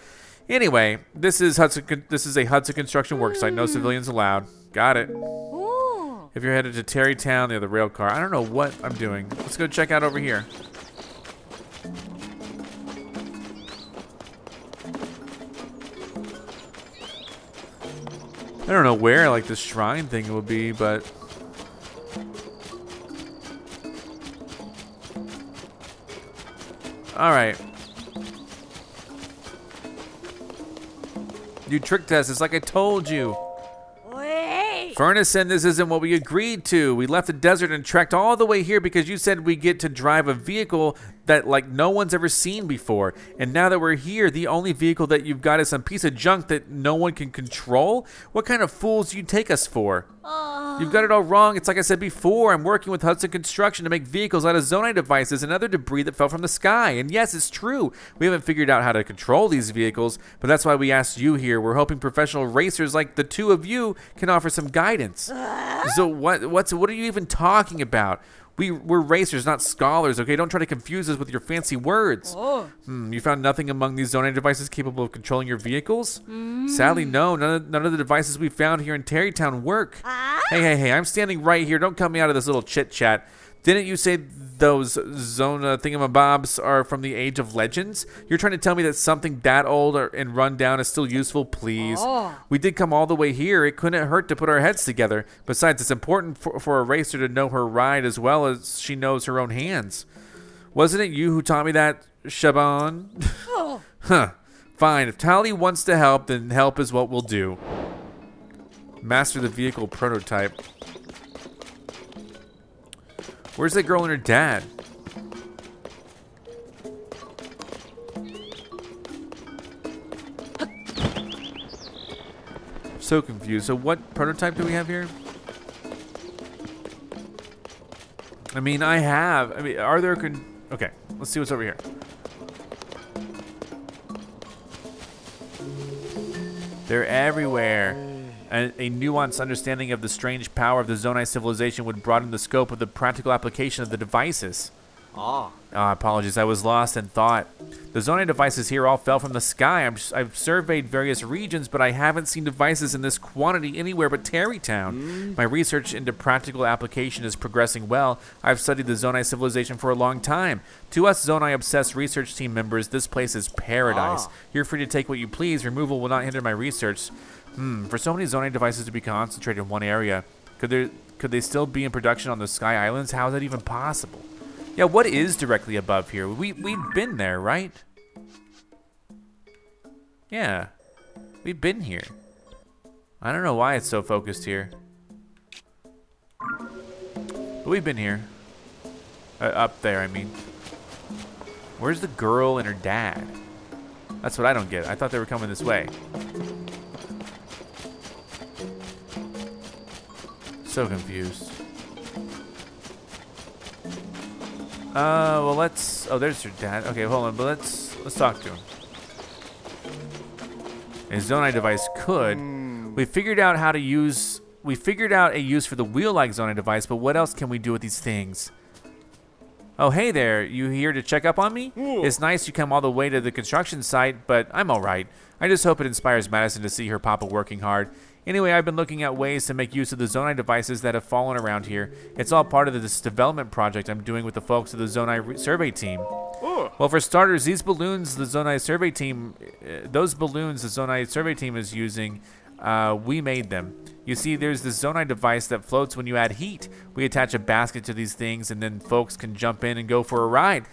Anyway, this is a Hudson Construction worksite. No civilians allowed. Got it. If you're headed to Tarry Town, the other rail car. I don't know what I'm doing. Let's go check out over here. I don't know where like the shrine thing will be, but all right. You tricked us. It's like I told you. Wait. Furnison, this isn't what we agreed to. We left the desert and trekked all the way here because you said we get to drive a vehicle that like no one's ever seen before. And now that we're here, the only vehicle that you've got is some piece of junk that no one can control? What kind of fools do you take us for? You've got it all wrong. It's like I said before, I'm working with Hudson Construction to make vehicles out of Zonai devices and other debris that fell from the sky. And yes, it's true. We haven't figured out how to control these vehicles, but that's why we asked you here. We're hoping professional racers like the two of you can offer some guidance. So what are you even talking about? We're racers, not scholars, okay? Don't try to confuse us with your fancy words. You found nothing among these Zonai devices capable of controlling your vehicles? Sadly, no. None of the devices we found here in Tarry Town work. Hey, I'm standing right here. Don't cut me out of this little chit-chat. Didn't you say those Zona thingamabobs are from the Age of Legends? You're trying to tell me that something that old and run down is still useful? Please. We did come all the way here. It couldn't hurt to put our heads together. Besides, it's important for a racer to know her ride as well as she knows her own hands. Wasn't it you who taught me that, Shaban? Huh. Fine. If Tali wants to help, then help is what we'll do. Master the vehicle prototype. Where's that girl and her dad? so confused. So what prototype do we have here? I mean, are there... Okay, let's see what's over here. They're everywhere. A nuanced understanding of the strange power of the Zonai civilization would broaden the scope of the practical application of the devices. Apologies, I was lost in thought. The Zonai devices here all fell from the sky. I've surveyed various regions, but I haven't seen devices in this quantity anywhere but Tarry Town. My research into practical application is progressing well. I've studied the Zonai civilization for a long time. To us Zonai-obsessed research team members, this place is paradise. You're free to take what you please. Removal will not hinder my research. For so many Zonai devices to be concentrated in one area, could they still be in production on the Sky Islands? How is that even possible? Yeah, what is directly above here? We've been there, right? Yeah, we've been here. I don't know why it's so focused here, but we've been here. Up there, I mean. Where's the girl and her dad? That's what I don't get. I thought they were coming this way. So confused. Well, let's... Oh, there's your dad. Okay, hold on, but let's talk to him. A Zonai device could... We figured out how to use... We figured out a use for the wheel-like Zonai device, but what else can we do with these things? Oh, hey there. You here to check up on me? It's nice you come all the way to the construction site, but I'm all right. I just hope it inspires Madison to see her papa working hard. Anyway, I've been looking at ways to make use of the Zonai devices that have fallen around here. It's all part of this development project I'm doing with the folks of the Zonai survey team. Well, for starters, these balloons the Zonai survey team, those balloons the Zonai survey team is using, we made them. You see, there's this Zonai device that floats when you add heat. We attach a basket to these things, and then folks can jump in and go for a ride.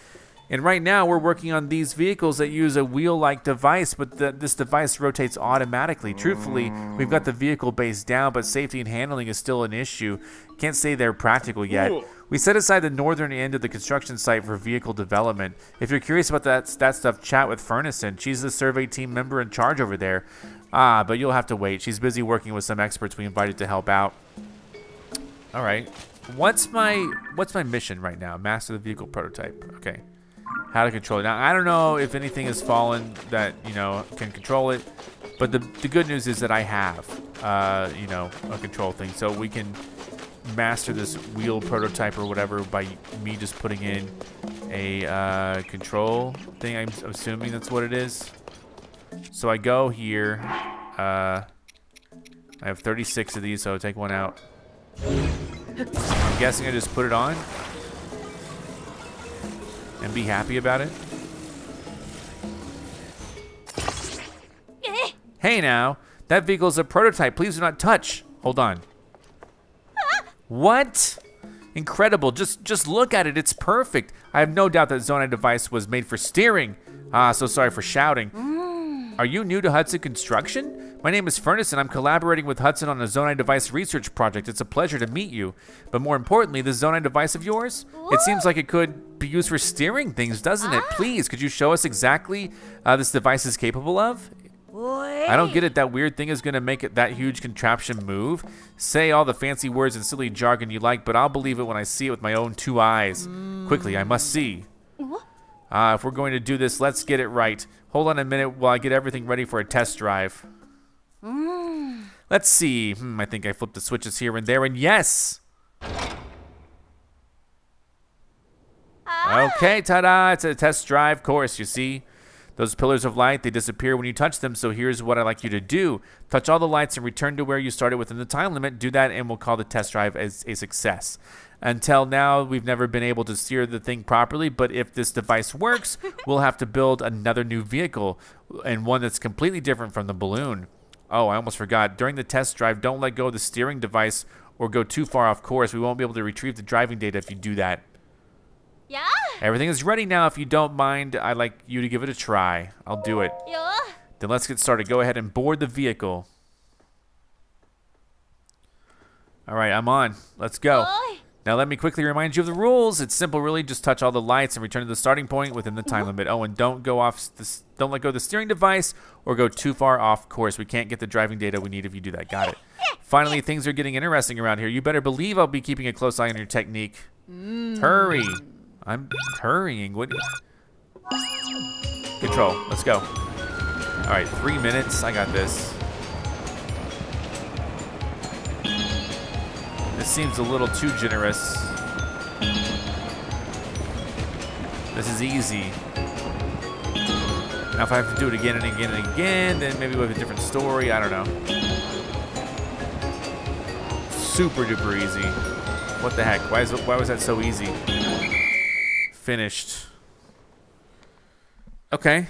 And right now, we're working on these vehicles that use a wheel-like device, but this device rotates automatically. Truthfully, we've got the vehicle base down, but safety and handling is still an issue. Can't say they're practical yet. We set aside the northern end of the construction site for vehicle development. If you're curious about that stuff, chat with Furnison. She's the survey team member in charge over there. Ah, but you'll have to wait. She's busy working with some experts we invited to help out. All right. What's my mission right now? Master the vehicle prototype. Okay. How to control it. Now, I don't know if anything has fallen that, you know, can control it, but the good news is that I have, you know, a control thing. So we can master this wheel prototype or whatever by me just putting in a control thing. I'm assuming that's what it is. So I go here. I have 36 of these, so I'll take one out. I'm guessing I just put it on and be happy about it. Hey now, that vehicle is a prototype. Please do not touch. Hold on. What? Incredible. Just look at it. It's perfect. I have no doubt that Zonai device was made for steering. Ah, so sorry for shouting. Are you new to Hudson Construction? My name is Furnison. I'm collaborating with Hudson on a Zonai device research project. It's a pleasure to meet you. But more importantly, this Zonai device of yours? It seems like it could be used for steering things, doesn't it? Please, could you show us exactly this device is capable of? I don't get it. That weird thing is going to make it that huge contraption move. Say all the fancy words and silly jargon you like, but I'll believe it when I see it with my own two eyes. Quickly, I must see. If we're going to do this, let's get it right. Hold on a minute while I get everything ready for a test drive. Let's see. I think I flipped the switches here and there, and yes! Okay, ta-da! It's a test drive course, you see. Those pillars of light, they disappear when you touch them, so here's what I'd like you to do. Touch all the lights and return to where you started within the time limit. Do that, and we'll call the test drive as a success. Until now, we've never been able to steer the thing properly, but if this device works, we'll have to build another new vehicle, and one that's completely different from the balloon. Oh, I almost forgot. During the test drive, don't let go of the steering device or go too far off course. We won't be able to retrieve the driving data if you do that. Yeah? Everything is ready now. If you don't mind, I'd like you to give it a try. I'll do it. Yeah. Then let's get started. Go ahead and board the vehicle. All right, I'm on. Let's go. Now let me quickly remind you of the rules. It's simple, really. Just touch all the lights and return to the starting point within the time limit. Oh, and don't let go of the steering device or go too far off course. We can't get the driving data we need if you do that. Got it. Finally, things are getting interesting around here. You better believe I'll be keeping a close eye on your technique. Hurry. I'm hurrying. What? Control. Let's go. All right, 3 minutes. I got this. This seems a little too generous. This is easy. Now if I have to do it again and again and again, then maybe we'll have a different story. I don't know. Super duper easy. What the heck? Why was that so easy? Finished. Okay.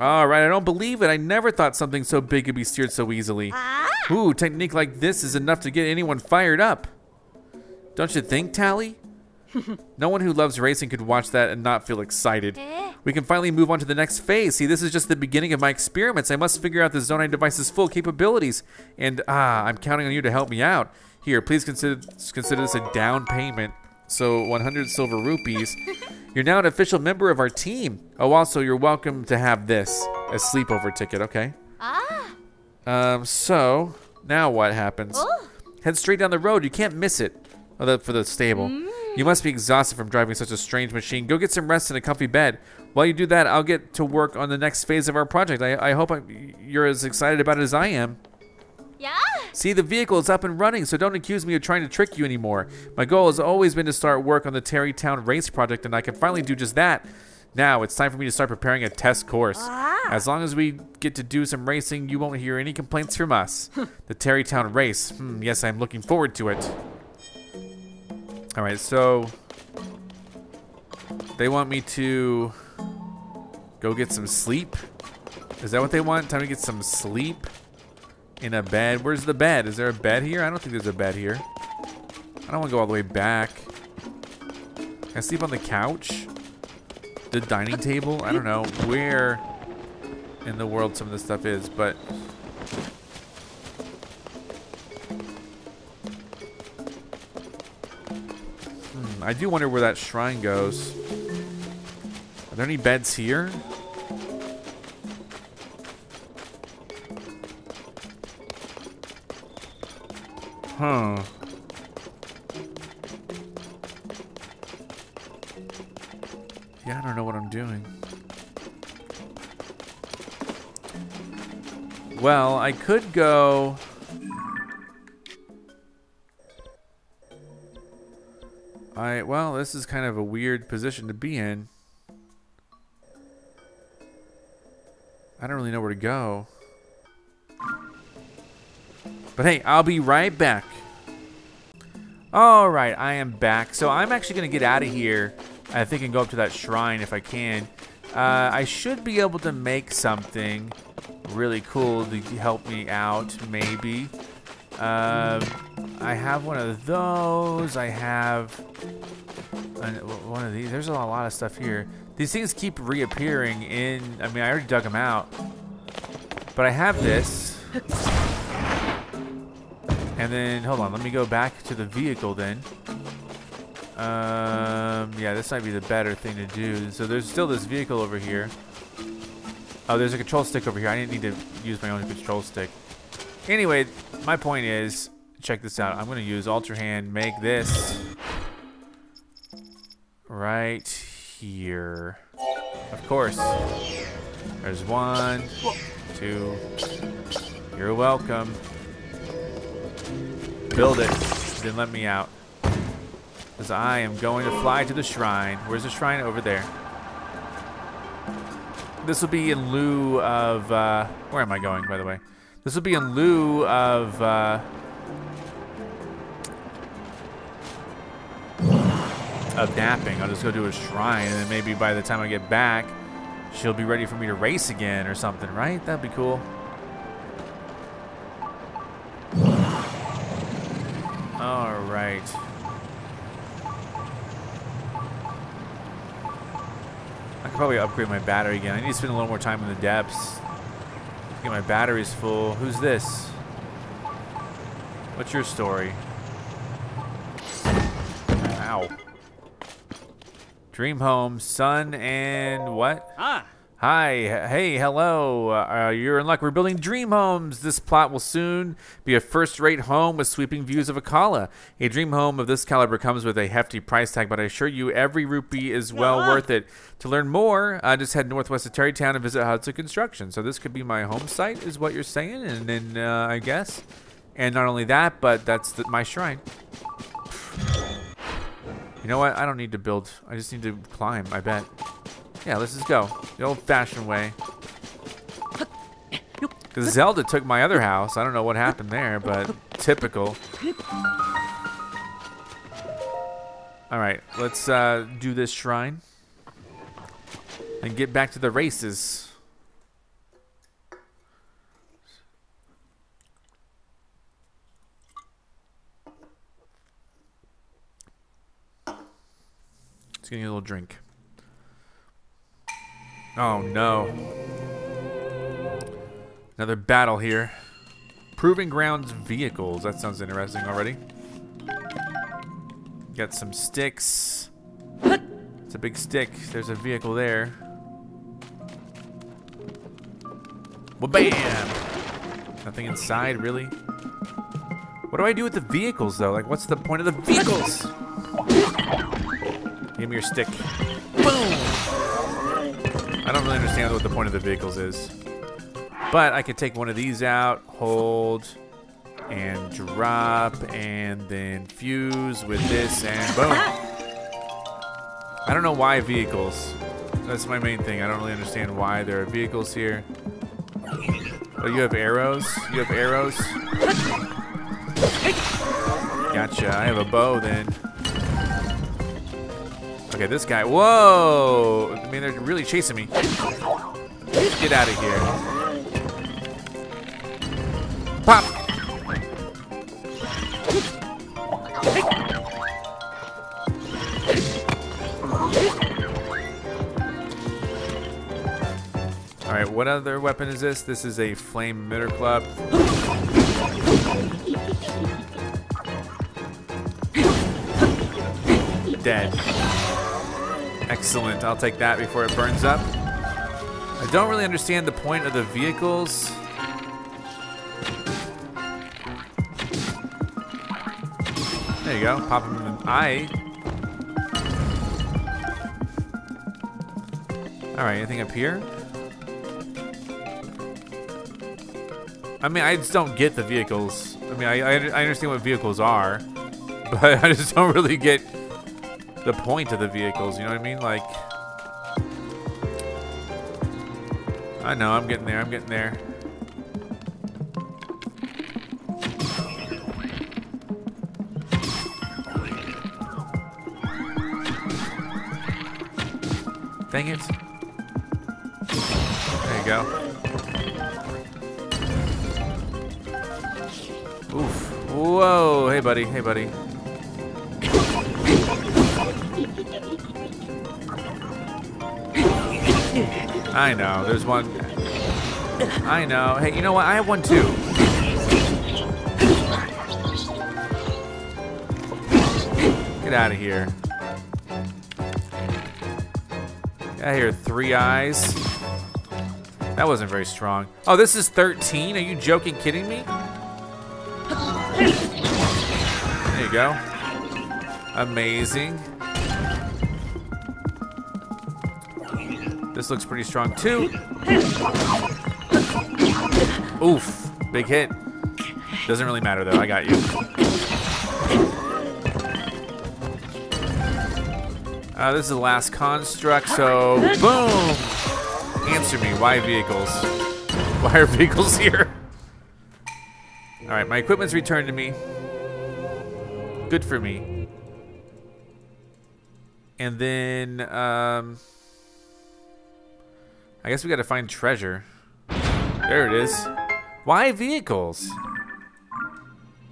All right, I don't believe it. I never thought something so big could be steered so easily. Ooh, technique like this is enough to get anyone fired up. Don't you think, Tali? No one who loves racing could watch that and not feel excited. We can finally move on to the next phase. See, this is just the beginning of my experiments. I must figure out the Zonai device's full capabilities. And I'm counting on you to help me out. Here, please consider this a down payment. So 100 silver rupees. You're now an official member of our team. Oh, also, you're welcome to have this. A sleepover ticket, okay. So, now what happens? Oh. Head straight down the road. You can't miss it. Oh, for the stable. You must be exhausted from driving such a strange machine. Go get some rest in a comfy bed. While you do that, I'll get to work on the next phase of our project. I hope you're as excited about it as I am. Yeah. See, the vehicle is up and running, so don't accuse me of trying to trick you anymore. My goal has always been to start work on the Tarry Town race project, and I can finally do just that. Now, it's time for me to start preparing a test course. As long as we get to do some racing, you won't hear any complaints from us. The Tarry Town race. Yes, I'm looking forward to it. All right, so they want me to go get some sleep. Is that what they want? Time to get some sleep? In a bed. Where's the bed? Is there a bed here? I don't think there's a bed here. I don't want to go all the way back. Can I sleep on the couch? The dining table? I don't know where in the world some of this stuff is, but I do wonder where that shrine goes. Are there any beds here? Huh. Yeah, I don't know what I'm doing. Well, I could go. Well, this is kind of a weird position to be in. I don't really know where to go. But hey, I'll be right back. All right, I am back. So I'm actually gonna get out of here, I think, and go up to that shrine if I can. I should be able to make something really cool to help me out, maybe. I have one of those. I have one of these. There's a lot of stuff here. These things keep reappearing in, I mean, I already dug them out. But I have this. And then, hold on, let me go back to the vehicle then. Yeah, this might be the better thing to do. So there's still this vehicle over here. Oh, there's a control stick over here. I didn't need to use my own control stick. Anyway, my point is, check this out. I'm going to use Ultra Hand, make this right here. Of course. There's one, two. You're welcome. Build it, then let me out. Because I am going to fly to the shrine. Where's the shrine? Over there. This will be in lieu of, where am I going, by the way? This will be in lieu of, napping. I'll just go to a shrine, and then maybe by the time I get back, she'll be ready for me to race again or something, right? That'd be cool. All right. I could probably upgrade my battery again. I need to spend a little more time in the depths. Get my batteries full. Who's this? What's your story? Ow. Dream home, son, and what? Ah. Hi, hey, hello, you're in luck. We're building dream homes. This plot will soon be a first-rate home with sweeping views of Akala. A dream home of this caliber comes with a hefty price tag, but I assure you every rupee is well worth it. To learn more, just head northwest of Tarry Town and visit Hudson Construction. So this could be my home site is what you're saying, and then I guess. And not only that, but that's my shrine. You know what? I don't need to build. I just need to climb, I bet. Yeah, let's just go. The old-fashioned way. Because Zelda took my other house. I don't know what happened there, but typical. All right, let's do this shrine. And get back to the races. Just getting a little drink. Oh no. Another battle here. Proving grounds vehicles. That sounds interesting already. Got some sticks. It's a big stick. There's a vehicle there. Ba-bam! Nothing inside, really? What do I do with the vehicles, though? Like, what's the point of the vehicles? Give me your stick. Boom! I don't really understand what the point of the vehicles is. But I could take one of these out, hold, and drop, and then fuse with this, and boom. I don't know why vehicles. That's my main thing. I don't really understand why there are vehicles here. Oh, you have arrows? You have arrows? Gotcha. I have a bow then. Okay, this guy, whoa! I mean, they're really chasing me. Get out of here. Pop! All right, what other weapon is this? This is a flame emitter club. Dead. Excellent, I'll take that before it burns up. I don't really understand the point of the vehicles. There you go, pop them in the eye. All right, anything up here? I mean, I just don't get the vehicles. I mean, I understand what vehicles are, but I just don't really get the point of the vehicles, you know what I mean? Like, I know, I'm getting there, I'm getting there. Dang it. There you go. Oof. Whoa, hey buddy, hey buddy. I know, there's one. I know. Hey, you know what? I have one too. Get out of here. I hear three eyes. That wasn't very strong. Oh, this is 13? Are you joking, kidding me? There you go. Amazing. This looks pretty strong too. Oof, big hit. Doesn't really matter though, I got you. This is the last construct, so boom! Answer me, why vehicles? Why are vehicles here? All right, my equipment's returned to me. Good for me. And then, I guess we gotta find treasure. There it is. Why vehicles?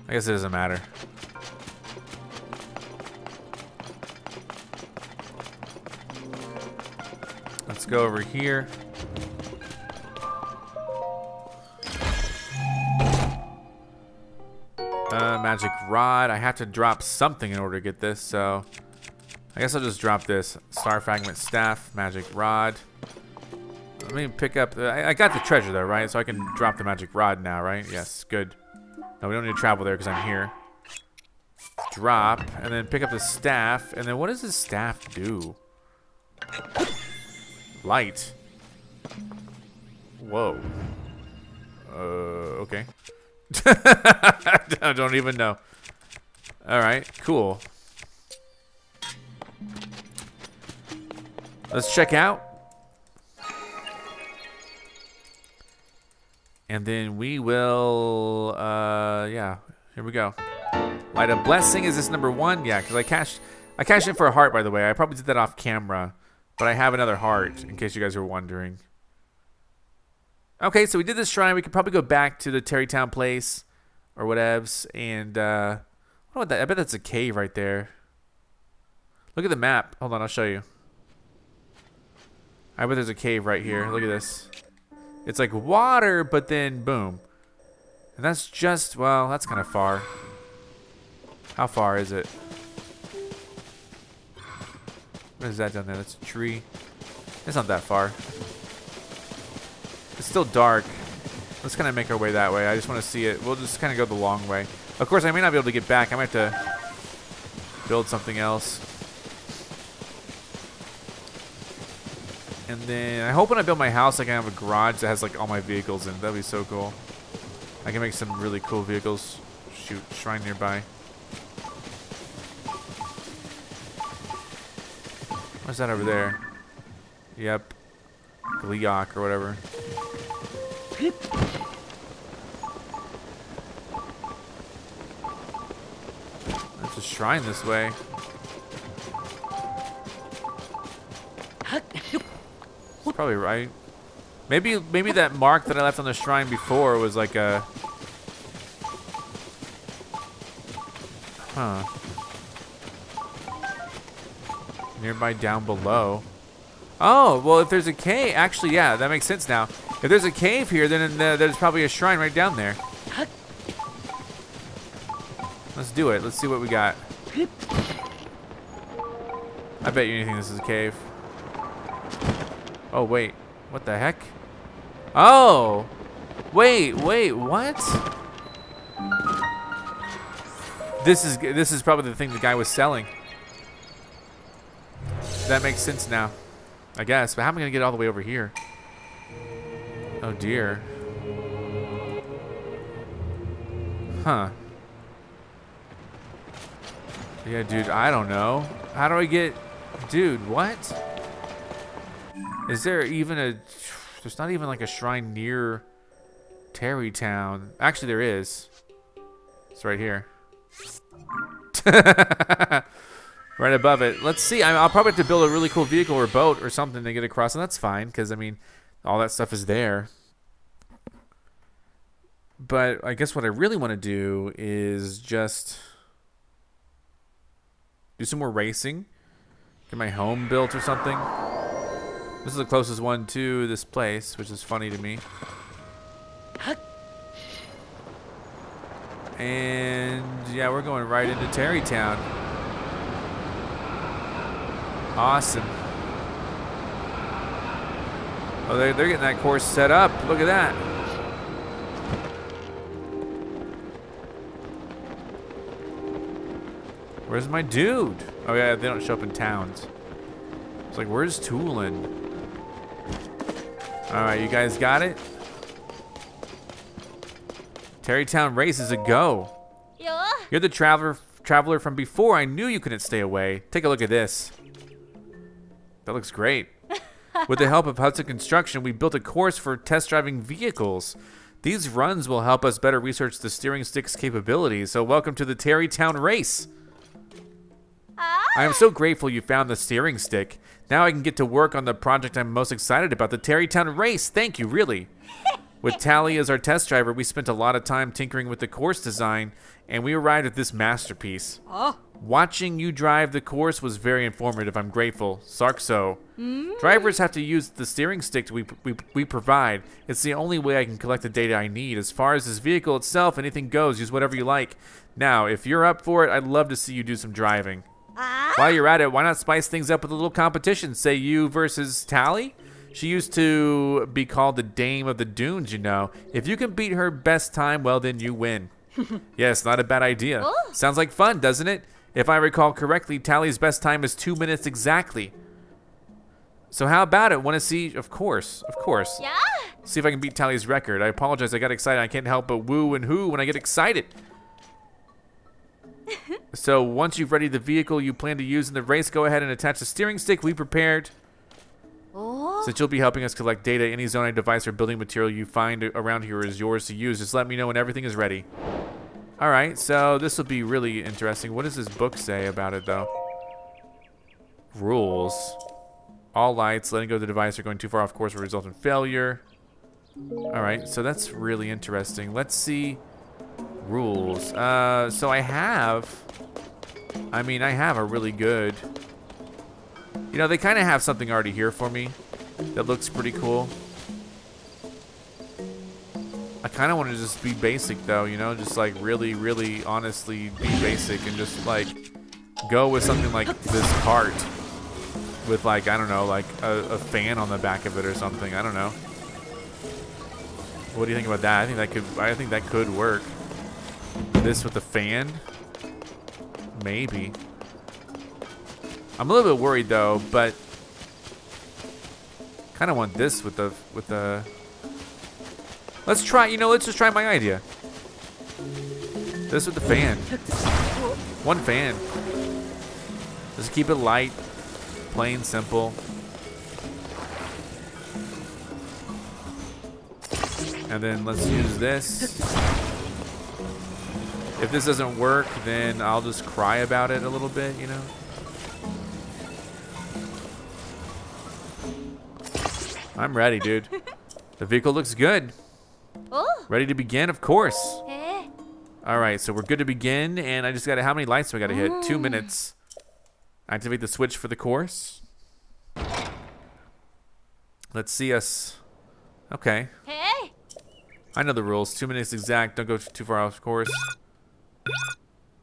I guess it doesn't matter. Let's go over here. rod. I have to drop something in order to get this, so I guess I'll just drop this. Star fragment, staff, magic rod. Let me pick up... I got the treasure though, right? So I can drop the magic rod now, right? Yes, good. No, we don't need to travel there because I'm here. Drop, and then pick up the staff. And then what does the staff do? Light. Whoa. Okay. I don't even know. Alright, cool. Let's check out. And then we will, yeah, here we go. Light a blessing, is this number one? Yeah, because I cashed in for a heart, by the way. I probably did that off camera, but I have another heart, in case you guys are wondering. Okay, so we did this shrine. We could probably go back to the Tarry Town place, or whatevs, and, what about that? I bet that's a cave right there. Look at the map. Hold on, I'll show you. I bet there's a cave right here. Look at this. It's like water, but then boom. And that's just, well, that's kind of far. How far is it? What is that down there? That's a tree. It's not that far. It's still dark. Let's kind of make our way that way. I just want to see it. We'll just kind of go the long way. Of course, I may not be able to get back. I might have to build something else. And then I hope when I build my house, I can have a garage that has like all my vehicles in it. That'd be so cool. I can make some really cool vehicles. Shoot, shrine nearby. What's that over there? Yep. Gleeok or whatever. There's a shrine this way. Probably right. Maybe that mark that I left on the shrine before was like a... Huh. Nearby down below. Oh, well, if there's a cave... Actually, yeah, that makes sense now. If there's a cave here, then there's probably a shrine right down there. Let's do it. Let's see what we got. I bet you anything this is a cave. Oh, wait. What the heck? Oh! Wait, what? This is probably the thing the guy was selling. That makes sense now. I guess. But how am I going to get all the way over here? Oh, dear. Huh. Yeah, dude. I don't know. How do I get... Dude, what? Is there even a... There's not even like a shrine near Tarry Town. Actually, there is. It's right here. Right above it. Let's see. I'll probably have to build a really cool vehicle or boat or something to get across. And that's fine because, I mean, all that stuff is there. But I guess what I really want to do is just do some more racing. Get my home built or something. This is the closest one to this place, which is funny to me. And yeah, we're going right into Tarry Town. Awesome. Oh, they're getting that course set up. Look at that. Where's my dude? Oh yeah, they don't show up in towns. It's like, where's Tulin? Alright, you guys got it? Tarry Town race is a go. Yeah. You're the traveler from before. I knew you couldn't stay away. Take a look at this. That looks great. With the help of Hudson Construction, we built a course for test driving vehicles. These runs will help us better research the steering stick's capabilities. So welcome to the Tarry Town race. I am so grateful you found the steering stick. Now I can get to work on the project I'm most excited about, the Tarry Town race. Thank you, really. With Tali as our test driver, we spent a lot of time tinkering with the course design, and we arrived at this masterpiece. Oh. Watching you drive the course was very informative. I'm grateful. Sarkso. Drivers have to use the steering stick we provide. It's the only way I can collect the data I need. As far as this vehicle itself, anything goes. Use whatever you like. Now, if you're up for it, I'd love to see you do some driving. While you're at it, why not spice things up with a little competition? Say you versus Tali? She used to be called the Dame of the Dunes, you know. If you can beat her best time, well, then you win. Yes, not a bad idea. Oh. Sounds like fun, doesn't it? If I recall correctly, Tally's best time is 2 minutes exactly. So how about it? Want to see? Of course, of course. Yeah. See if I can beat Tally's record. I apologize. I got excited. I can't help but woo and hoo when I get excited. So once you've readied the vehicle you plan to use in the race, go ahead and attach the steering stick we prepared. Oh. Since you'll be helping us collect data, any Zonai device or building material you find around here is yours to use. Just let me know when everything is ready. All right, so this will be really interesting. What does this book say about it, though? Rules. All lights, letting go of the device, are going too far off course will result in failure. All right, so that's really interesting. Let's see rules. So I have a really good... You know, they kind of have something already here for me that looks pretty cool. I kind of want to just be basic, though, you know? Just, like, really, really honestly be basic and just, like, go with something like this cart with, like, I don't know, like a fan on the back of it or something. I don't know. What do you think about that? I think that could work. This with a fan? Maybe. I'm a little bit worried, though, but kind of want this with the Let's try, you know, let's just try my idea. This with the fan. One fan. Just keep it light, plain, simple. And then let's use this. If this doesn't work, then I'll just cry about it a little bit, you know? I'm ready, dude. The vehicle looks good. Ready to begin, of course. All right, so we're good to begin, and I just gotta, how many lights do I gotta hit? 2 minutes. Activate the switch for the course. Let's see us. Okay. I know the rules, 2 minutes exact, don't go too far off course.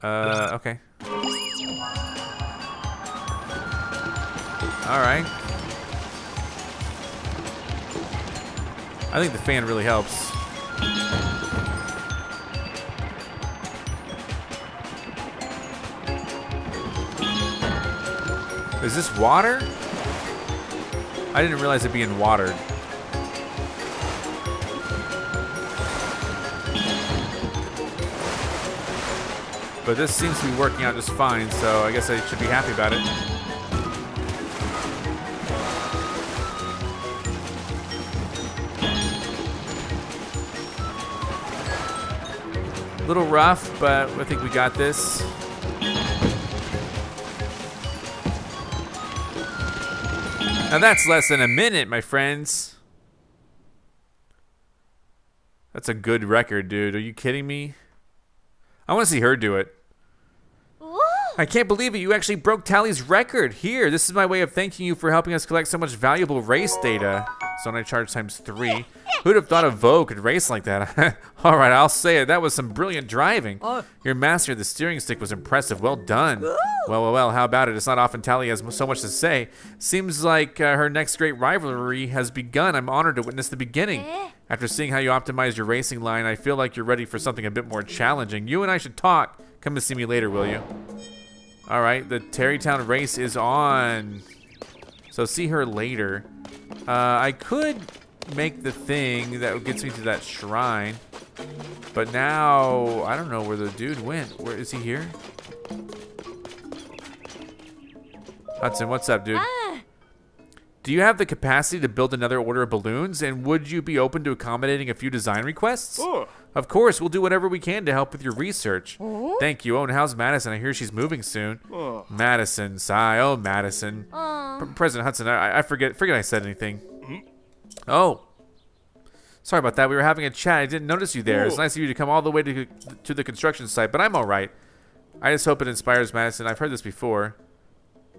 Okay. All right. I think the fan really helps. Is this water? I didn't realize it being watered. But this seems to be working out just fine, so I guess I should be happy about it. A little rough, but I think we got this. Now that's less than a minute, my friends. That's a good record, dude. Are you kidding me? I want to see her do it. Ooh. I can't believe it. You actually broke Tally's record. Here, this is my way of thanking you for helping us collect so much valuable race data. Zonai charge times 3. Who'd have thought a Voe could race like that? All right, I'll say it. That was some brilliant driving. Your mastery of the steering stick was impressive. Well done. Well, how about it? It's not often Tali has so much to say. Seems like her next great rivalry has begun. I'm honored to witness the beginning. After seeing how you optimized your racing line, I feel like you're ready for something a bit more challenging. You and I should talk. Come to see me later, will you? All right, the Tarry Town race is on. So see her later. I could make the thing that gets me to that shrine, but now I don't know where the dude went. Where is he here? Hudson, what's up, dude? Do you have the capacity to build another order of balloons, and would you be open to accommodating a few design requests? Of course, we'll do whatever we can to help with your research. Thank you. Oh, and how's Madison? I hear she's moving soon. Madison, sigh. Oh, Madison. President Hudson, I forget I said anything. Oh, sorry about that. We were having a chat. I didn't notice you there. It's nice of you to come all the way to the construction site, but I'm all right. I just hope it inspires Madison. I've heard this before.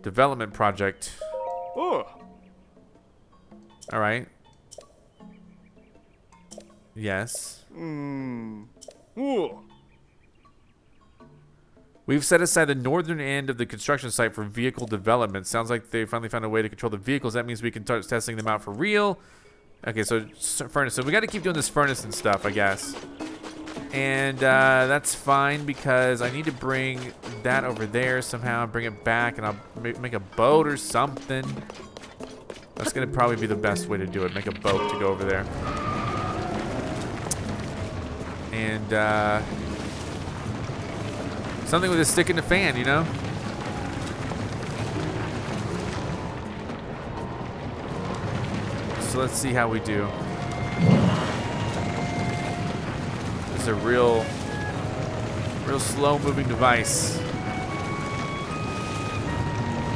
Development project. All right. Yes. We've set aside the northern end of the construction site for vehicle development. Sounds like they finally found a way to control the vehicles. That means we can start testing them out for real. Okay, so furnace. So we got to keep doing this furnace and stuff, I guess. And that's fine because I need to bring that over there somehow. Bring it back and I'll make a boat or something. That's going to probably be the best way to do it. Make a boat to go over there. And something with a stick in the fan, you know? So let's see how we do. This is a real slow-moving device.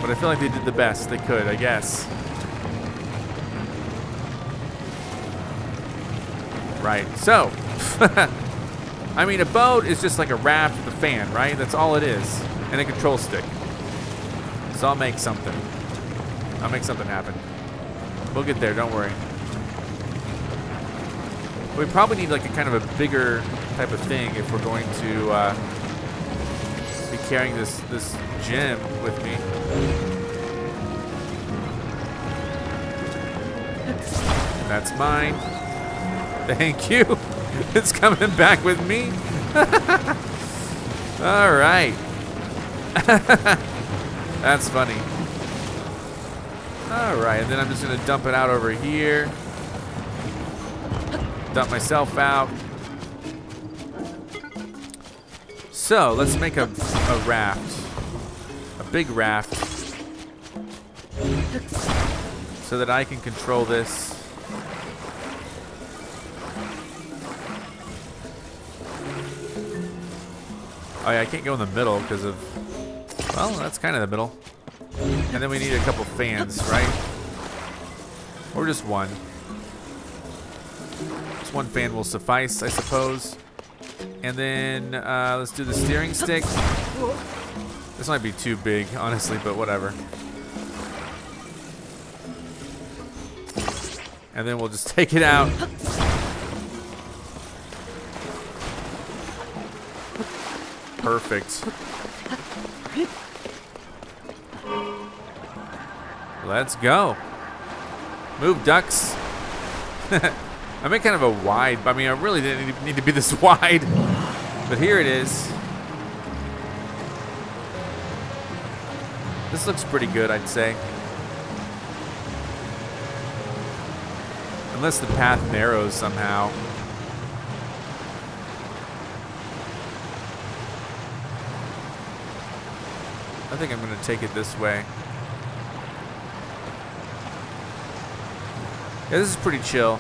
But I feel like they did the best they could, I guess. Right, so, I mean, a boat is just like a raft with a fan, right? That's all it is, and a control stick. So I'll make something happen. We'll get there, don't worry. We probably need like a kind of a bigger type of thing if we're going to be carrying this gem with me. That's mine. Thank you. It's coming back with me. All right. That's funny. All right, and then I'm just gonna dump it out over here. Dump myself out. So let's make a raft, a big raft, so that I can control this. Oh yeah, I can't go in the middle because of, well, that's kind of the middle. And then we need a couple fans, right? Or just one. Just one fan will suffice, I suppose. And then let's do the steering stick. This might be too big, honestly, but whatever. And then we'll just take it out. Perfect. Let's go. Move, ducks. I made kind of a wide, I mean, I really didn't need to be this wide, but here it is. This looks pretty good, I'd say. Unless the path narrows somehow. I think I'm gonna take it this way. Yeah, this is pretty chill.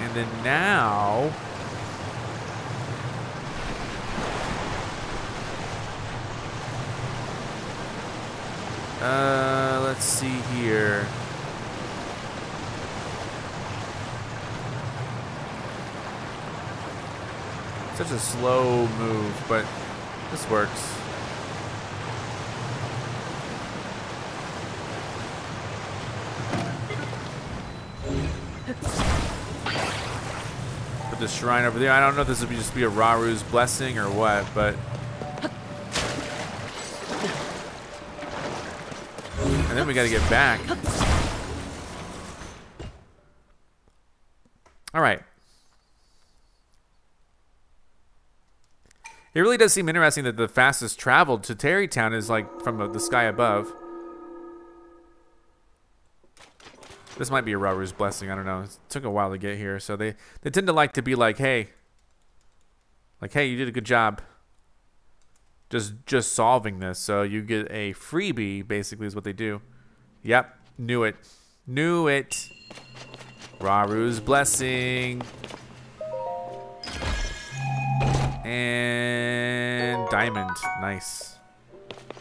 And then now, let's see here. Such a slow move, but this works. Put the shrine over there. I don't know if this would just be a Raru's blessing or what, but. And then we gotta get back. All right. It really does seem interesting that the fastest traveled to Tarry Town is like from the sky above. This might be a Raru's blessing, I don't know. It took a while to get here, so they tend to like to be like, hey. Like, hey, you did a good job. Just solving this, so you get a freebie, basically is what they do. Yep, knew it. Knew it. Raru's blessing. And diamond, nice.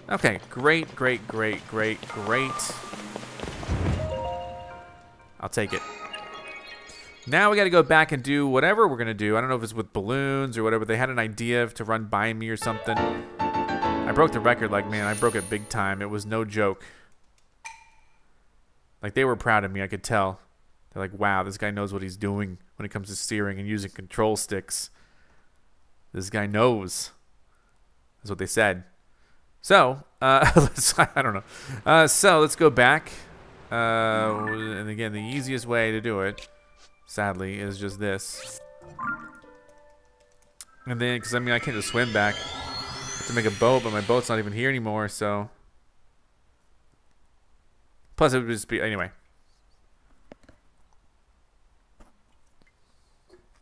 Okay, great, great, great, great, great. I'll take it. Now we gotta go back and do whatever we're gonna do. I don't know if it's with balloons or whatever. They had an idea to run by me or something. I broke the record, like, man, I broke it big time. It was no joke. Like, they were proud of me, I could tell. They're like, wow, this guy knows what he's doing when it comes to steering and using control sticks. This guy knows. That's what they said. So, I don't know. So, let's go back. And again, the easiest way to do it, sadly, is just this. And then, because I mean, I can't just swim back. I have to make a boat, but my boat's not even here anymore, so. Plus, it would just be. Anyway.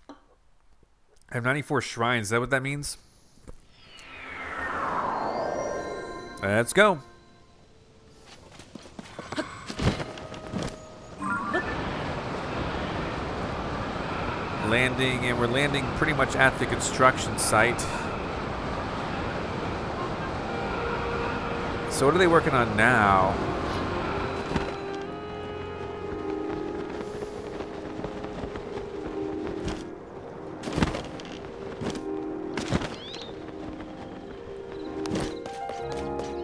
I have 94 shrines. Is that what that means? Let's go. Landing, and we're landing pretty much at the construction site. So what are they working on now?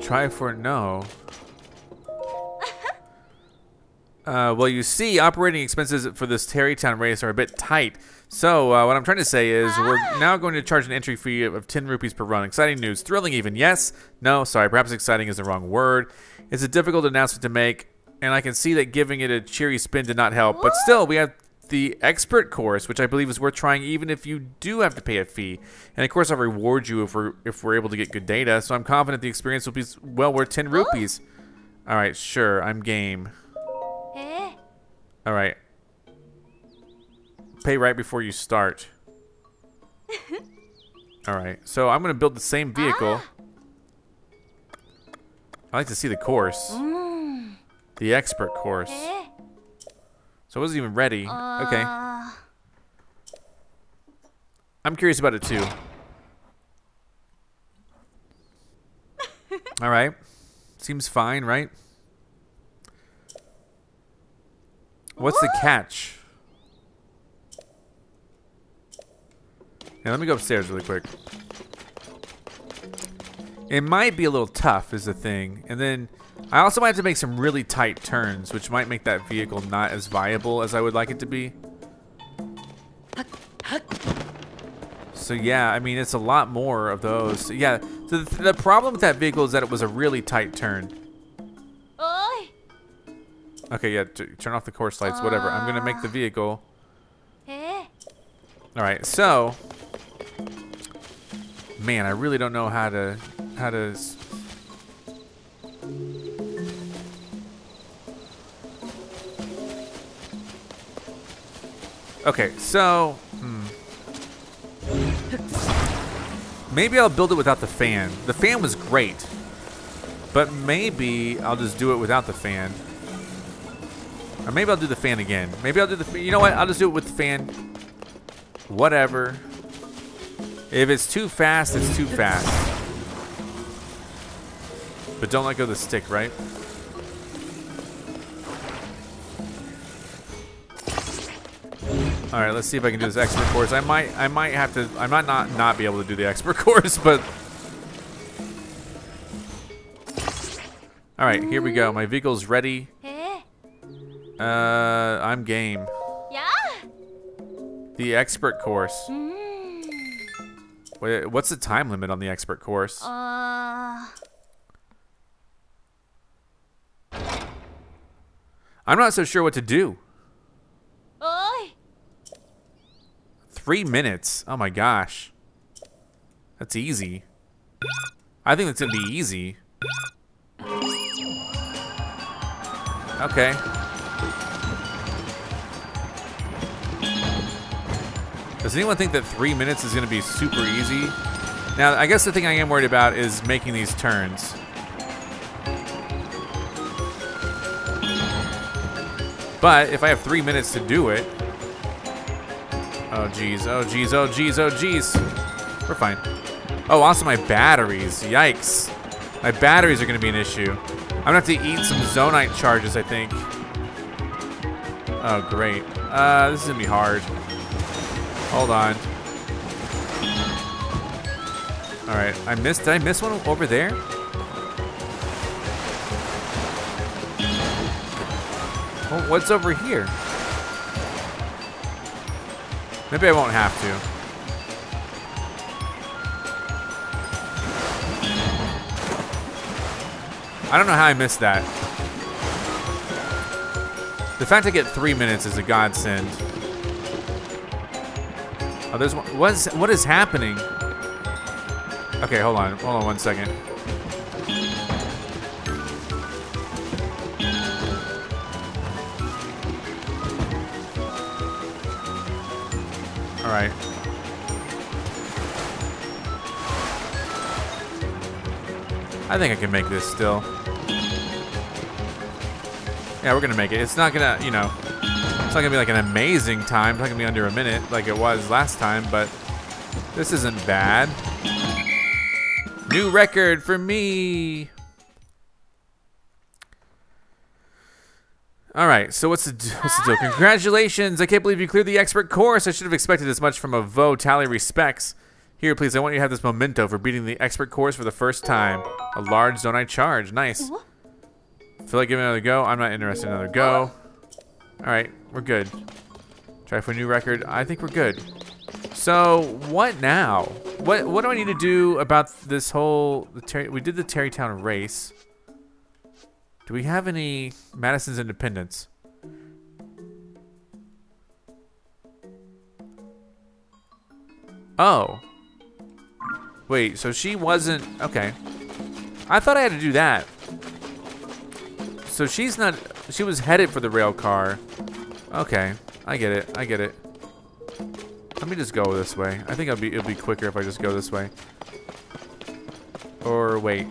Try for no. Well, you see, operating expenses for this Tarry Town race are a bit tight. So, what I'm trying to say is we're now going to charge an entry fee of 10 rupees per run. Exciting news. Thrilling even. Yes. No, sorry. Perhaps exciting is the wrong word. It's a difficult announcement to make, and I can see that giving it a cheery spin did not help. But still, we have the expert course, which I believe is worth trying even if you do have to pay a fee. And of course I'll reward you if we're able to get good data, so I'm confident the experience will be well worth 10 rupees. Alright, sure, I'm game. Alright. Pay right before you start. Alright, so I'm gonna build the same vehicle. I like to see the course. The expert course. So I wasn't even ready. Okay. I'm curious about it too. All right. Seems fine, right? What's the catch? Now let me go upstairs really quick. It might be a little tough is the thing. And then I also might have to make some really tight turns, which might make that vehicle not as viable as I would like it to be. So yeah, I mean, it's a lot more of those. So, yeah, so the problem with that vehicle is that it was a really tight turn. Okay, yeah, turn off the course lights, whatever. I'm gonna make the vehicle. All right, so, man, I really don't know how to. Okay, so maybe I'll build it without the fan. The fan was great, but maybe I'll just do it without the fan. Or maybe I'll do the fan again. Maybe I'll do the. You know what? I'll just do it with the fan. Whatever. If it's too fast, it's too fast. But don't let go of the stick, right? All right, let's see if I can do this expert course. I might have to. I might not be able to do the expert course, but. All right, here we go. My vehicle's ready. I'm game. Yeah. The expert course. Wait, what's the time limit on the expert course? I'm not so sure what to do. 3 minutes. Oh my gosh. That's easy. I think that's gonna be easy. Okay. Does anyone think that 3 minutes is gonna be super easy? Now, I guess the thing I am worried about is making these turns. But if I have 3 minutes to do it, oh geez, oh geez, oh geez, oh geez. We're fine. Oh, also my batteries, yikes. My batteries are gonna be an issue. I'm gonna have to eat some Zonai charges, I think. Oh, great. This is gonna be hard. Hold on. All right, did I miss one over there? Oh, what's over here? Maybe I won't have to. I don't know how I missed that. The fact I get 3 minutes is a godsend. Oh, there's one. What is happening? Okay, hold on. Hold on one second. All right. I think I can make this still. Yeah, we're gonna make it. It's not gonna, you know, it's not gonna be like an amazing time. It's not gonna be under a minute like it was last time, but this isn't bad. New record for me. All right, so what's the deal? Congratulations, I can't believe you cleared the expert course. I should have expected as much from a Voe. Tali respects. Here, please, I want you to have this memento for beating the expert course for the first time. A large Zonai charge, nice. Feel like giving another go? I'm not interested in another go. All right, we're good. Try for a new record. I think we're good. So what now? What do I need to do about this whole? We did the Tarry Town race. Do we have any Madison's Independence? Oh. Wait. So she wasn't okay. I thought I had to do that. So she's not, she was headed for the rail car. Okay, I get it, I get it. Let me just go this way. I think it'll be quicker if I just go this way. Or wait.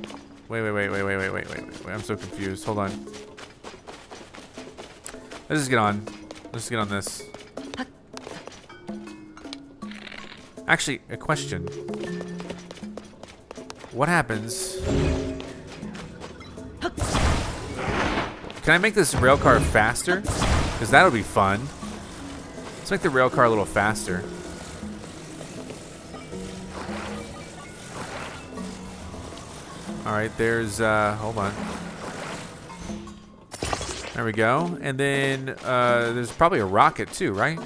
I'm so confused, hold on. Let's just get on, this. Actually, a question. What happens? Can I make this rail car faster? Because that'll be fun. Let's make the rail car a little faster. All right, there's, hold on. There we go. And then there's probably a rocket too, right?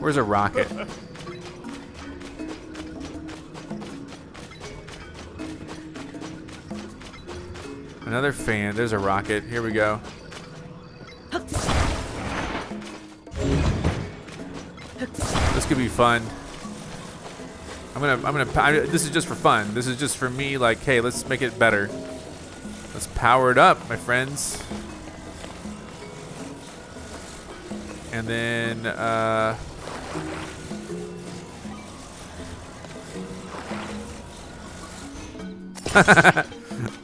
Where's a rocket? Another fan. There's a rocket. Here we go. This could be fun. This is just for fun. This is just for me. Like, hey, let's make it better. Let's power it up, my friends. And then,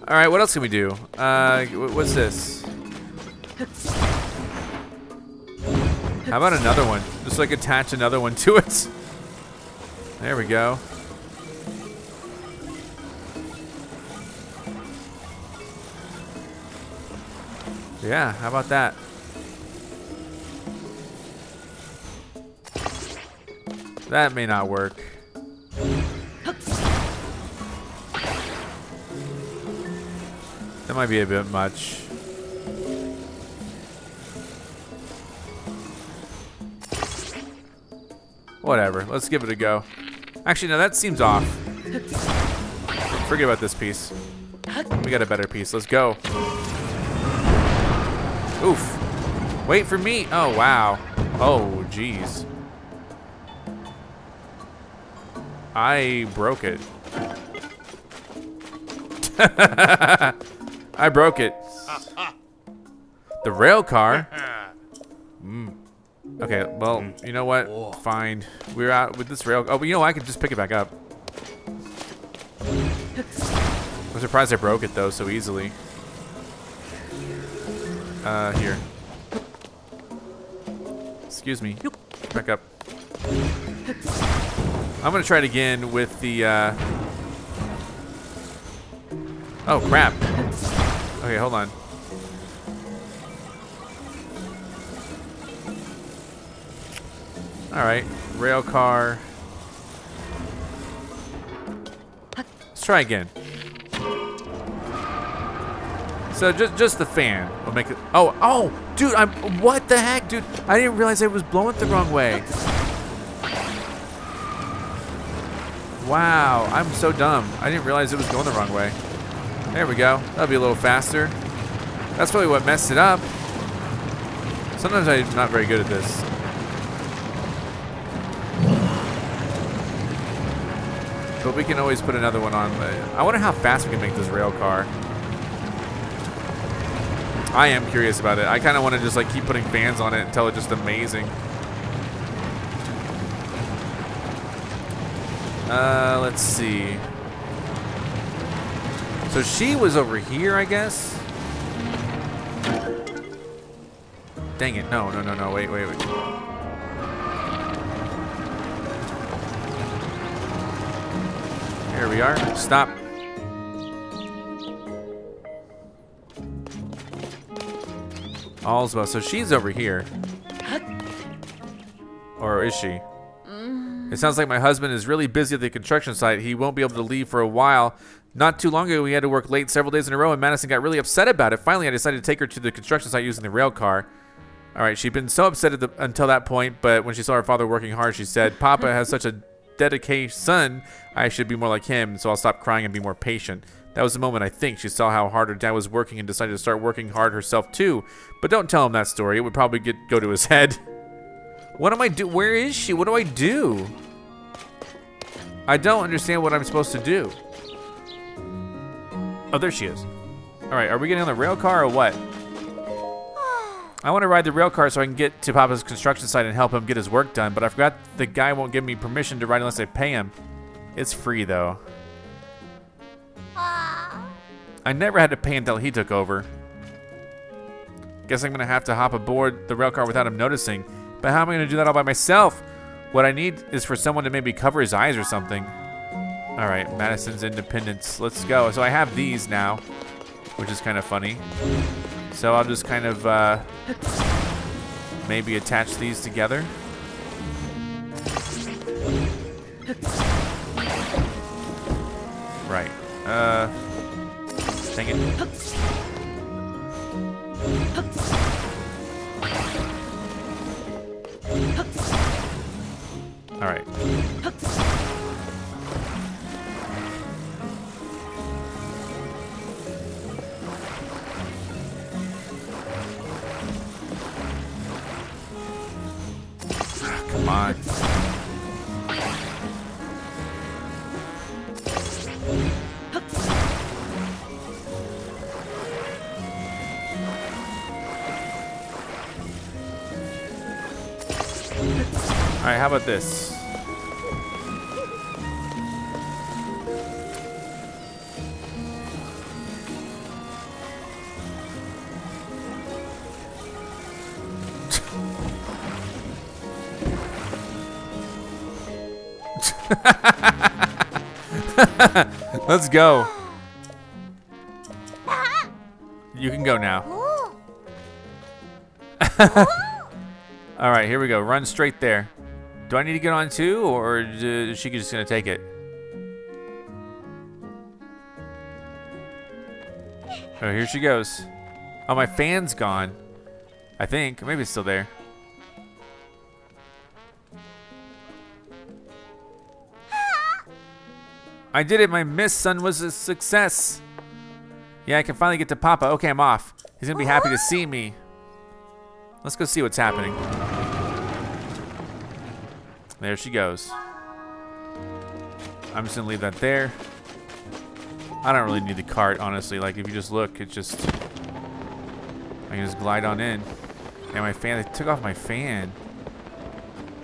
All right, what else can we do? What's this? How about another one? Just like attach another one to it. There we go. Yeah, how about that? That may not work. That might be a bit much. Whatever, let's give it a go. Actually, no, that seems off. Forget about this piece. We got a better piece, let's go. Oof, wait for me. Oh, wow, oh, geez. I broke it. I broke it. The rail car? Okay, well, you know what? Fine. We're out with this rail. Oh, but you know what? I can just pick it back up. I'm surprised I broke it, though, so easily. Here. Excuse me. Back up. I'm going to try it again with the... Oh, crap. Okay, hold on. All right, rail car. Let's try again. So just the fan will make it. Oh, dude, what the heck, dude? I didn't realize I was blowing it the wrong way. Wow, I'm so dumb. I didn't realize it was going the wrong way. There we go. That'll be a little faster. That's probably what messed it up. Sometimes I'm not very good at this. But we can always put another one on. I wonder how fast we can make this rail car. I am curious about it. I kind of want to just like keep putting fans on it until it's just amazing. Let's see. So she was over here, I guess. Dang it. No, no, no, no. Wait, wait, wait. Here we are. Stop. All's well. So she's over here. Or is she? It sounds like my husband is really busy at the construction site. He won't be able to leave for a while. Not too long ago, we had to work late several days in a row, and Madison got really upset about it. Finally, I decided to take her to the construction site using the rail car. All right, she'd been so upset at until that point, but when she saw her father working hard, she said, Papa has such a dedicated son. I should be more like him, so I'll stop crying and be more patient. That was the moment, I think, she saw how hard her dad was working and decided to start working hard herself, too. But don't tell him that story. It would probably go to his head. What am I do? Where is she? What do I do? I don't understand what I'm supposed to do. Oh, there she is. All right, are we getting on the rail car or what? I want to ride the rail car so I can get to Papa's construction site and help him get his work done, but I forgot the guy won't give me permission to ride unless I pay him. It's free, though. I never had to pay until he took over. Guess I'm going to have to hop aboard the rail car without him noticing. But how am I going to do that all by myself? What I need is for someone to maybe cover his eyes or something. All right, Mattison's Independence. Let's go. So I have these now, which is kind of funny. So I'll just kind of maybe attach these together. Right. Dang it. All right. Come on. All right, how about this? Let's go. You can go now. All right, here we go. Run straight there. Do I need to get on too, or is she just gonna take it? Oh, here she goes. Oh, my fan's gone. I think. Maybe it's still there. I did it. My miss, son, was a success. Yeah, I can finally get to Papa. Okay, I'm off. He's going to be happy to see me. Let's go see what's happening. There she goes. I'm just going to leave that there. I don't really need the cart, honestly. Like, if you just look, it's just... I can just glide on in. And my fan. They took off my fan.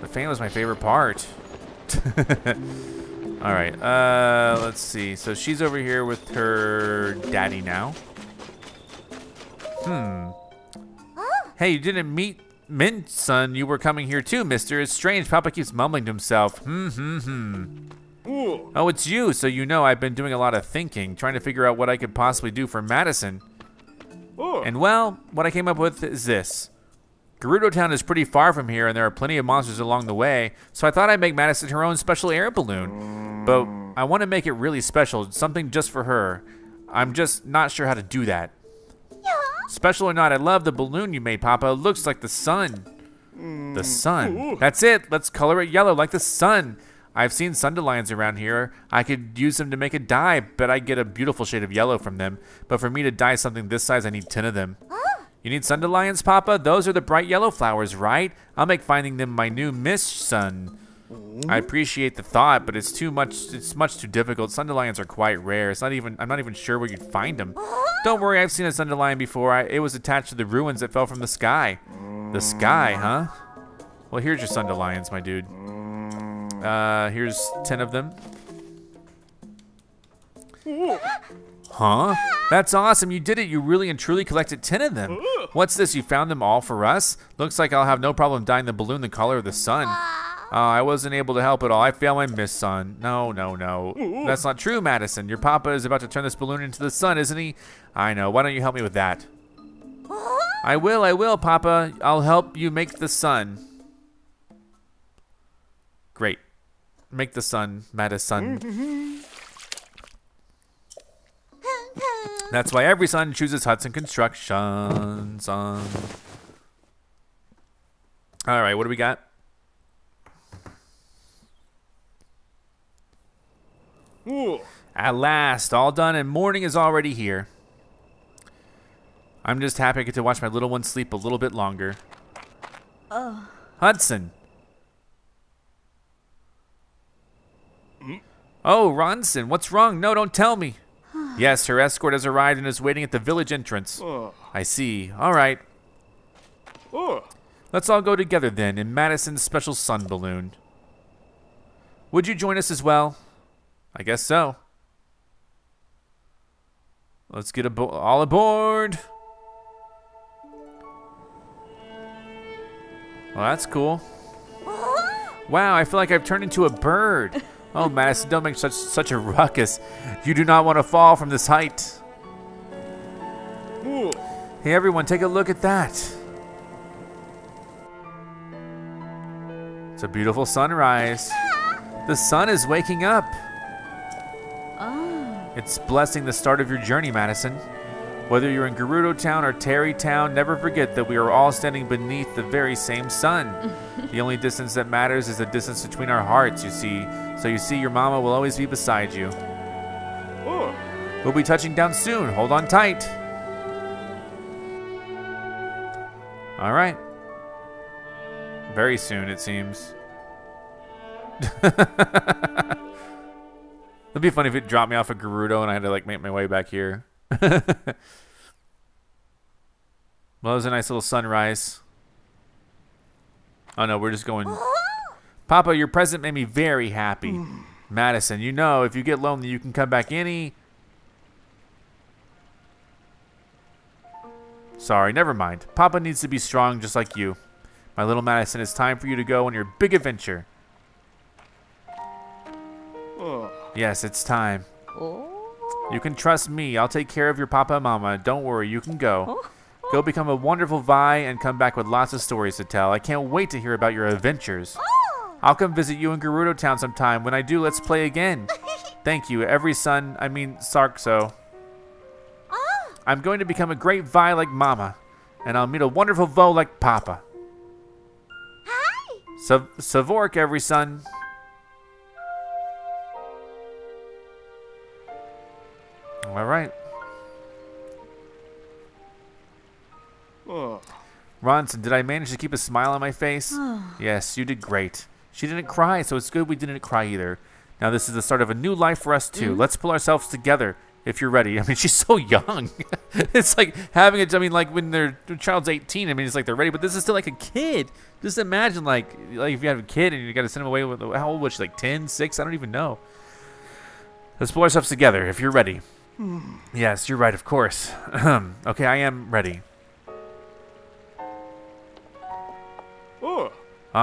The fan was my favorite part. All right, let's see. So she's over here with her daddy now. Hey, you didn't meet Mint, son. You were coming here too, mister. It's strange. Papa keeps mumbling to himself. Oh, it's you. So you know I've been doing a lot of thinking, trying to figure out what I could possibly do for Madison. And, well, what I came up with is this. Gerudo Town is pretty far from here, and there are plenty of monsters along the way, so I thought I'd make Madison her own special air balloon. But I want to make it really special, something just for her. I'm just not sure how to do that. Yeah. Special or not, I love the balloon you made, Papa. It looks like the sun. The sun. That's it. Let's color it yellow like the sun. I've seen Sundelions around here. I could use them to make a dye, but I get a beautiful shade of yellow from them. But for me to dye something this size, I need 10 of them. You need Sundelions, Papa? Those are the bright yellow flowers, right? I'll make finding them my new mission. I appreciate the thought, but it's too much. It's much too difficult. Sundelions are quite rare. It's not even. I'm not even sure where you'd find them. Don't worry, I've seen a Sundelion before. It was attached to the ruins that fell from the sky. The sky, huh? Well, here's your Sundelions, my dude. Here's 10 of them. Huh? That's awesome. You did it. You really and truly collected 10 of them. What's this? You found them all for us? Looks like I'll have no problem dyeing the balloon the color of the sun. I wasn't able to help at all. I failed my miss, son. No, no, no. That's not true, Madison. Your papa is about to turn this balloon into the sun, isn't he? I know. Why don't you help me with that? I will, Papa. I'll help you make the sun. Great. Make the sun, Madison. That's why every son chooses Hudson Construction. Son. All right, what do we got? Ooh. At last, all done, and morning is already here. I'm just happy I get to watch my little one sleep a little bit longer. Oh. Hudson. Oh, Rhondson, what's wrong? No, don't tell me. Yes, her escort has arrived and is waiting at the village entrance. I see. All right. Let's all go together then in Mattison's special sun balloon. Would you join us as well? I guess so. Let's get all aboard. Well, that's cool. Wow, I feel like I've turned into a bird. Oh, Madison, don't make such a ruckus. You do not want to fall from this height. Ooh. Hey, everyone, take a look at that. It's a beautiful sunrise. The sun is waking up. Oh. It's blessing the start of your journey, Madison. Whether you're in Gerudo Town or Tarry Town, never forget that we are all standing beneath the very same sun. The only distance that matters is the distance between our hearts, you see. So you see, your mama will always be beside you. Ooh. We'll be touching down soon. Hold on tight. All right. Very soon, it seems. It'd be funny if it dropped me off at Gerudo and I had to like make my way back here. Well, it was a nice little sunrise. Oh no, we're just going. Papa, your present made me very happy. Madison, you know, if you get lonely, you can come back any... Sorry, never mind. Papa needs to be strong just like you. My little Madison, it's time for you to go on your big adventure. Oh. Yes, it's time. Oh. You can trust me. I'll take care of your papa and mama. Don't worry, you can go. Oh. Go become a wonderful Vi and come back with lots of stories to tell. I can't wait to hear about your adventures. Oh. I'll come visit you in Gerudo Town sometime. When I do, let's play again. Thank you, every son. I mean, Sarkso. Oh. I'm going to become a great Vi like Mama, and I'll meet a wonderful Voe like Papa. Hi. Savork, every son. All right. Oh. Rhondson, did I manage to keep a smile on my face? Yes, you did great. She didn't cry, so it's good we didn't cry either. Now this is the start of a new life for us too. Let's pull ourselves together if you're ready. I mean, she's so young. It's like having it. I mean, like when their child's 18. I mean, it's like they're ready, but this is still like a kid. Just imagine, like if you have a kid and you got to send him away with how old was she? Like 10, 6? I don't even know. Let's pull ourselves together if you're ready. Yes, you're right, of course. Okay, I am ready.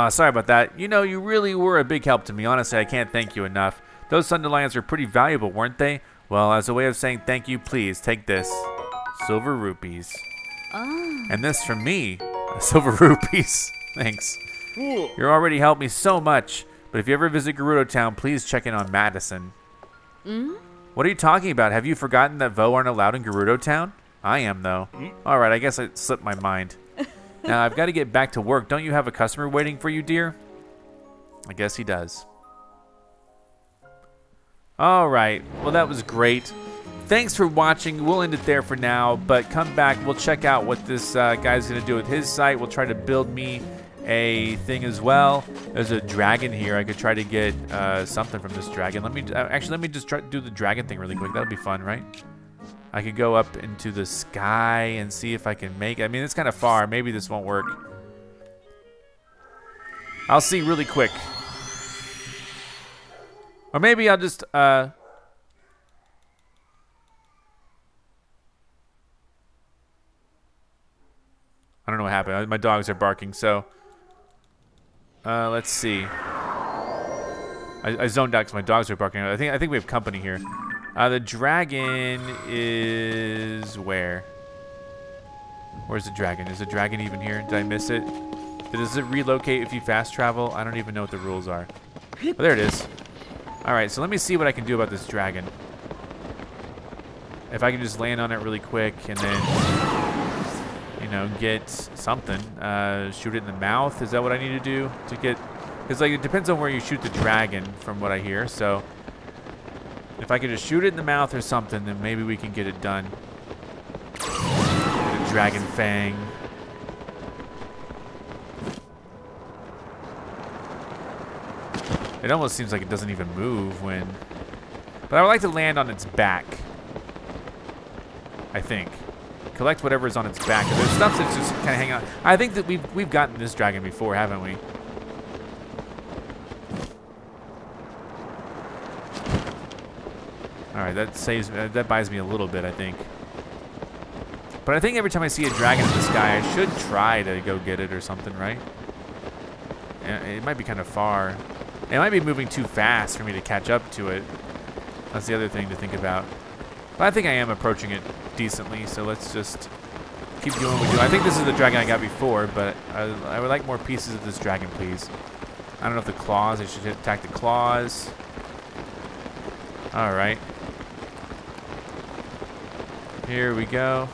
Sorry about that. You know, you really were a big help to me. Honestly, I can't thank you enough. Those Sundelions were pretty valuable, weren't they? Well, as a way of saying thank you, please take this. Silver rupees. Oh. And this from me. Silver rupees. Thanks. Ooh. You already helped me so much. But if you ever visit Gerudo Town, please check in on Madison. What are you talking about? Have you forgotten that Voe aren't allowed in Gerudo Town? I am, though. All right, I guess it slipped my mind. Now, I've got to get back to work. Don't you have a customer waiting for you, dear? I guess he does. All right. Well, that was great. Thanks for watching. We'll end it there for now, but come back. We'll check out what this guy's going to do with his site. We'll try to build me a thing as well. There's a dragon here. I could try to get something from this dragon. Let me just try to do the dragon thing really quick. That'll be fun, right? I could go up into the sky and see if I can make it. I mean, it's kind of far. Maybe this won't work. I'll see really quick. Or maybe I'll just... I don't know what happened. My dogs are barking, so let's see. I zoned out because my dogs are barking. I think we have company here. The dragon is where? Where's the dragon? Is the dragon even here? Did I miss it? Does it relocate if you fast travel? I don't even know what the rules are. Oh, there it is. All right, so let me see what I can do about this dragon. If I can just land on it really quick and then... you know, get something, shoot it in the mouth. Is that what I need to do to get, because like it depends on where you shoot the dragon from what I hear. So if I could just shoot it in the mouth or something, then maybe we can get it done. Get a dragon fang. It almost seems like it doesn't even move when, but I would like to land on its back, I think. Collect whatever is on its back. There's stuff that's just kind of hanging out. I think that we've gotten this dragon before, haven't we? All right, that saves me. That buys me a little bit, I think. But I think every time I see a dragon in the sky, I should try to go get it or something, right? It might be kind of far. It might be moving too fast for me to catch up to it. That's the other thing to think about. But I think I am approaching it decently, so let's just keep doing what we do. I think this is the dragon I got before, but I would like more pieces of this dragon, please. I don't know if the claws, I should attack the claws. All right. Here we go.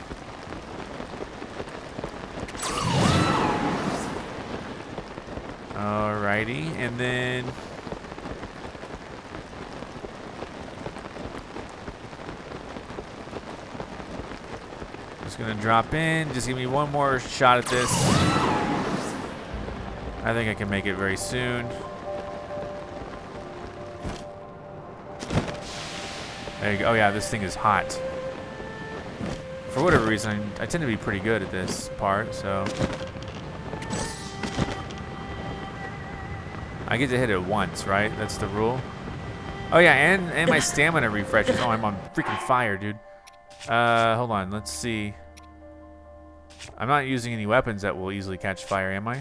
All righty, and then... gonna drop in. Just give me one more shot at this. I think I can make it very soon. There you go. Oh yeah, this thing is hot. For whatever reason, I tend to be pretty good at this part, so. I get to hit it once, right? That's the rule. Oh yeah, and my stamina refreshes. Oh, I'm on freaking fire, dude. Hold on, let's see. I'm not using any weapons that will easily catch fire, am I?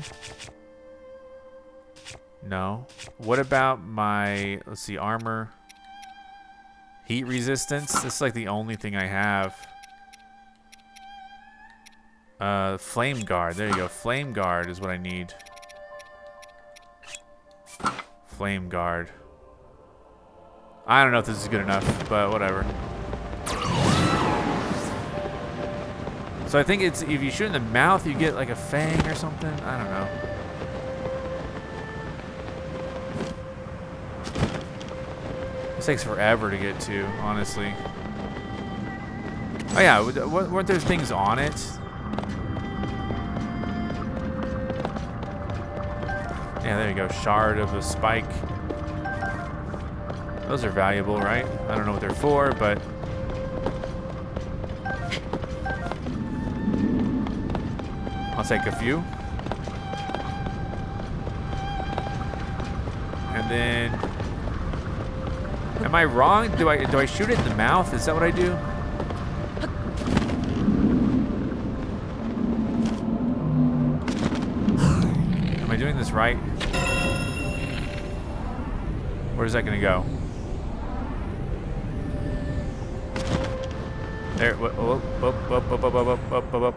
No. What about my, let's see, armor? Heat resistance? This is like the only thing I have. Flame guard. There you go. Flame guard is what I need. Flame guard. I don't know if this is good enough, but whatever. So I think it's, if you shoot in the mouth, you get like a fang or something. I don't know. This takes forever to get to, honestly. Oh yeah, weren't there things on it? Yeah, there you go, shard of a spike. Those are valuable, right? I don't know what they're for, but. I'll take a few. And then, am I wrong? Do I shoot it in the mouth? Is that what I do? Am I doing this right? Where is that gonna go? There, up.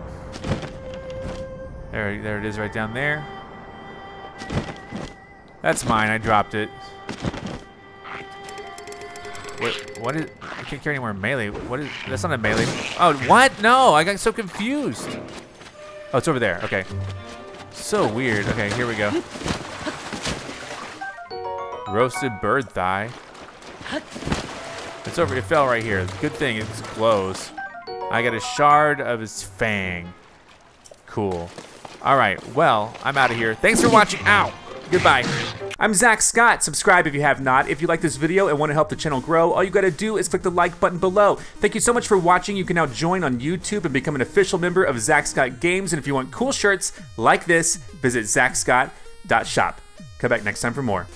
There it is right down there. That's mine, I dropped it. What is, I can't carry any more melee. What is, that's not a melee. Oh, what? No, I got so confused. Oh, it's over there, okay. So weird, okay, here we go. Roasted bird thigh. It's over. It fell right here. Good thing it's close. I got a shard of his fang. Cool. All right. Well, I'm out of here. Thanks for watching. Ow. Goodbye. I'm Zach Scott. Subscribe if you have not. If you like this video and want to help the channel grow, all you gotta do is click the like button below. Thank you so much for watching. You can now join on YouTube and become an official member of Zach Scott Games. And if you want cool shirts like this, visit ZachScott.shop. Come back next time for more.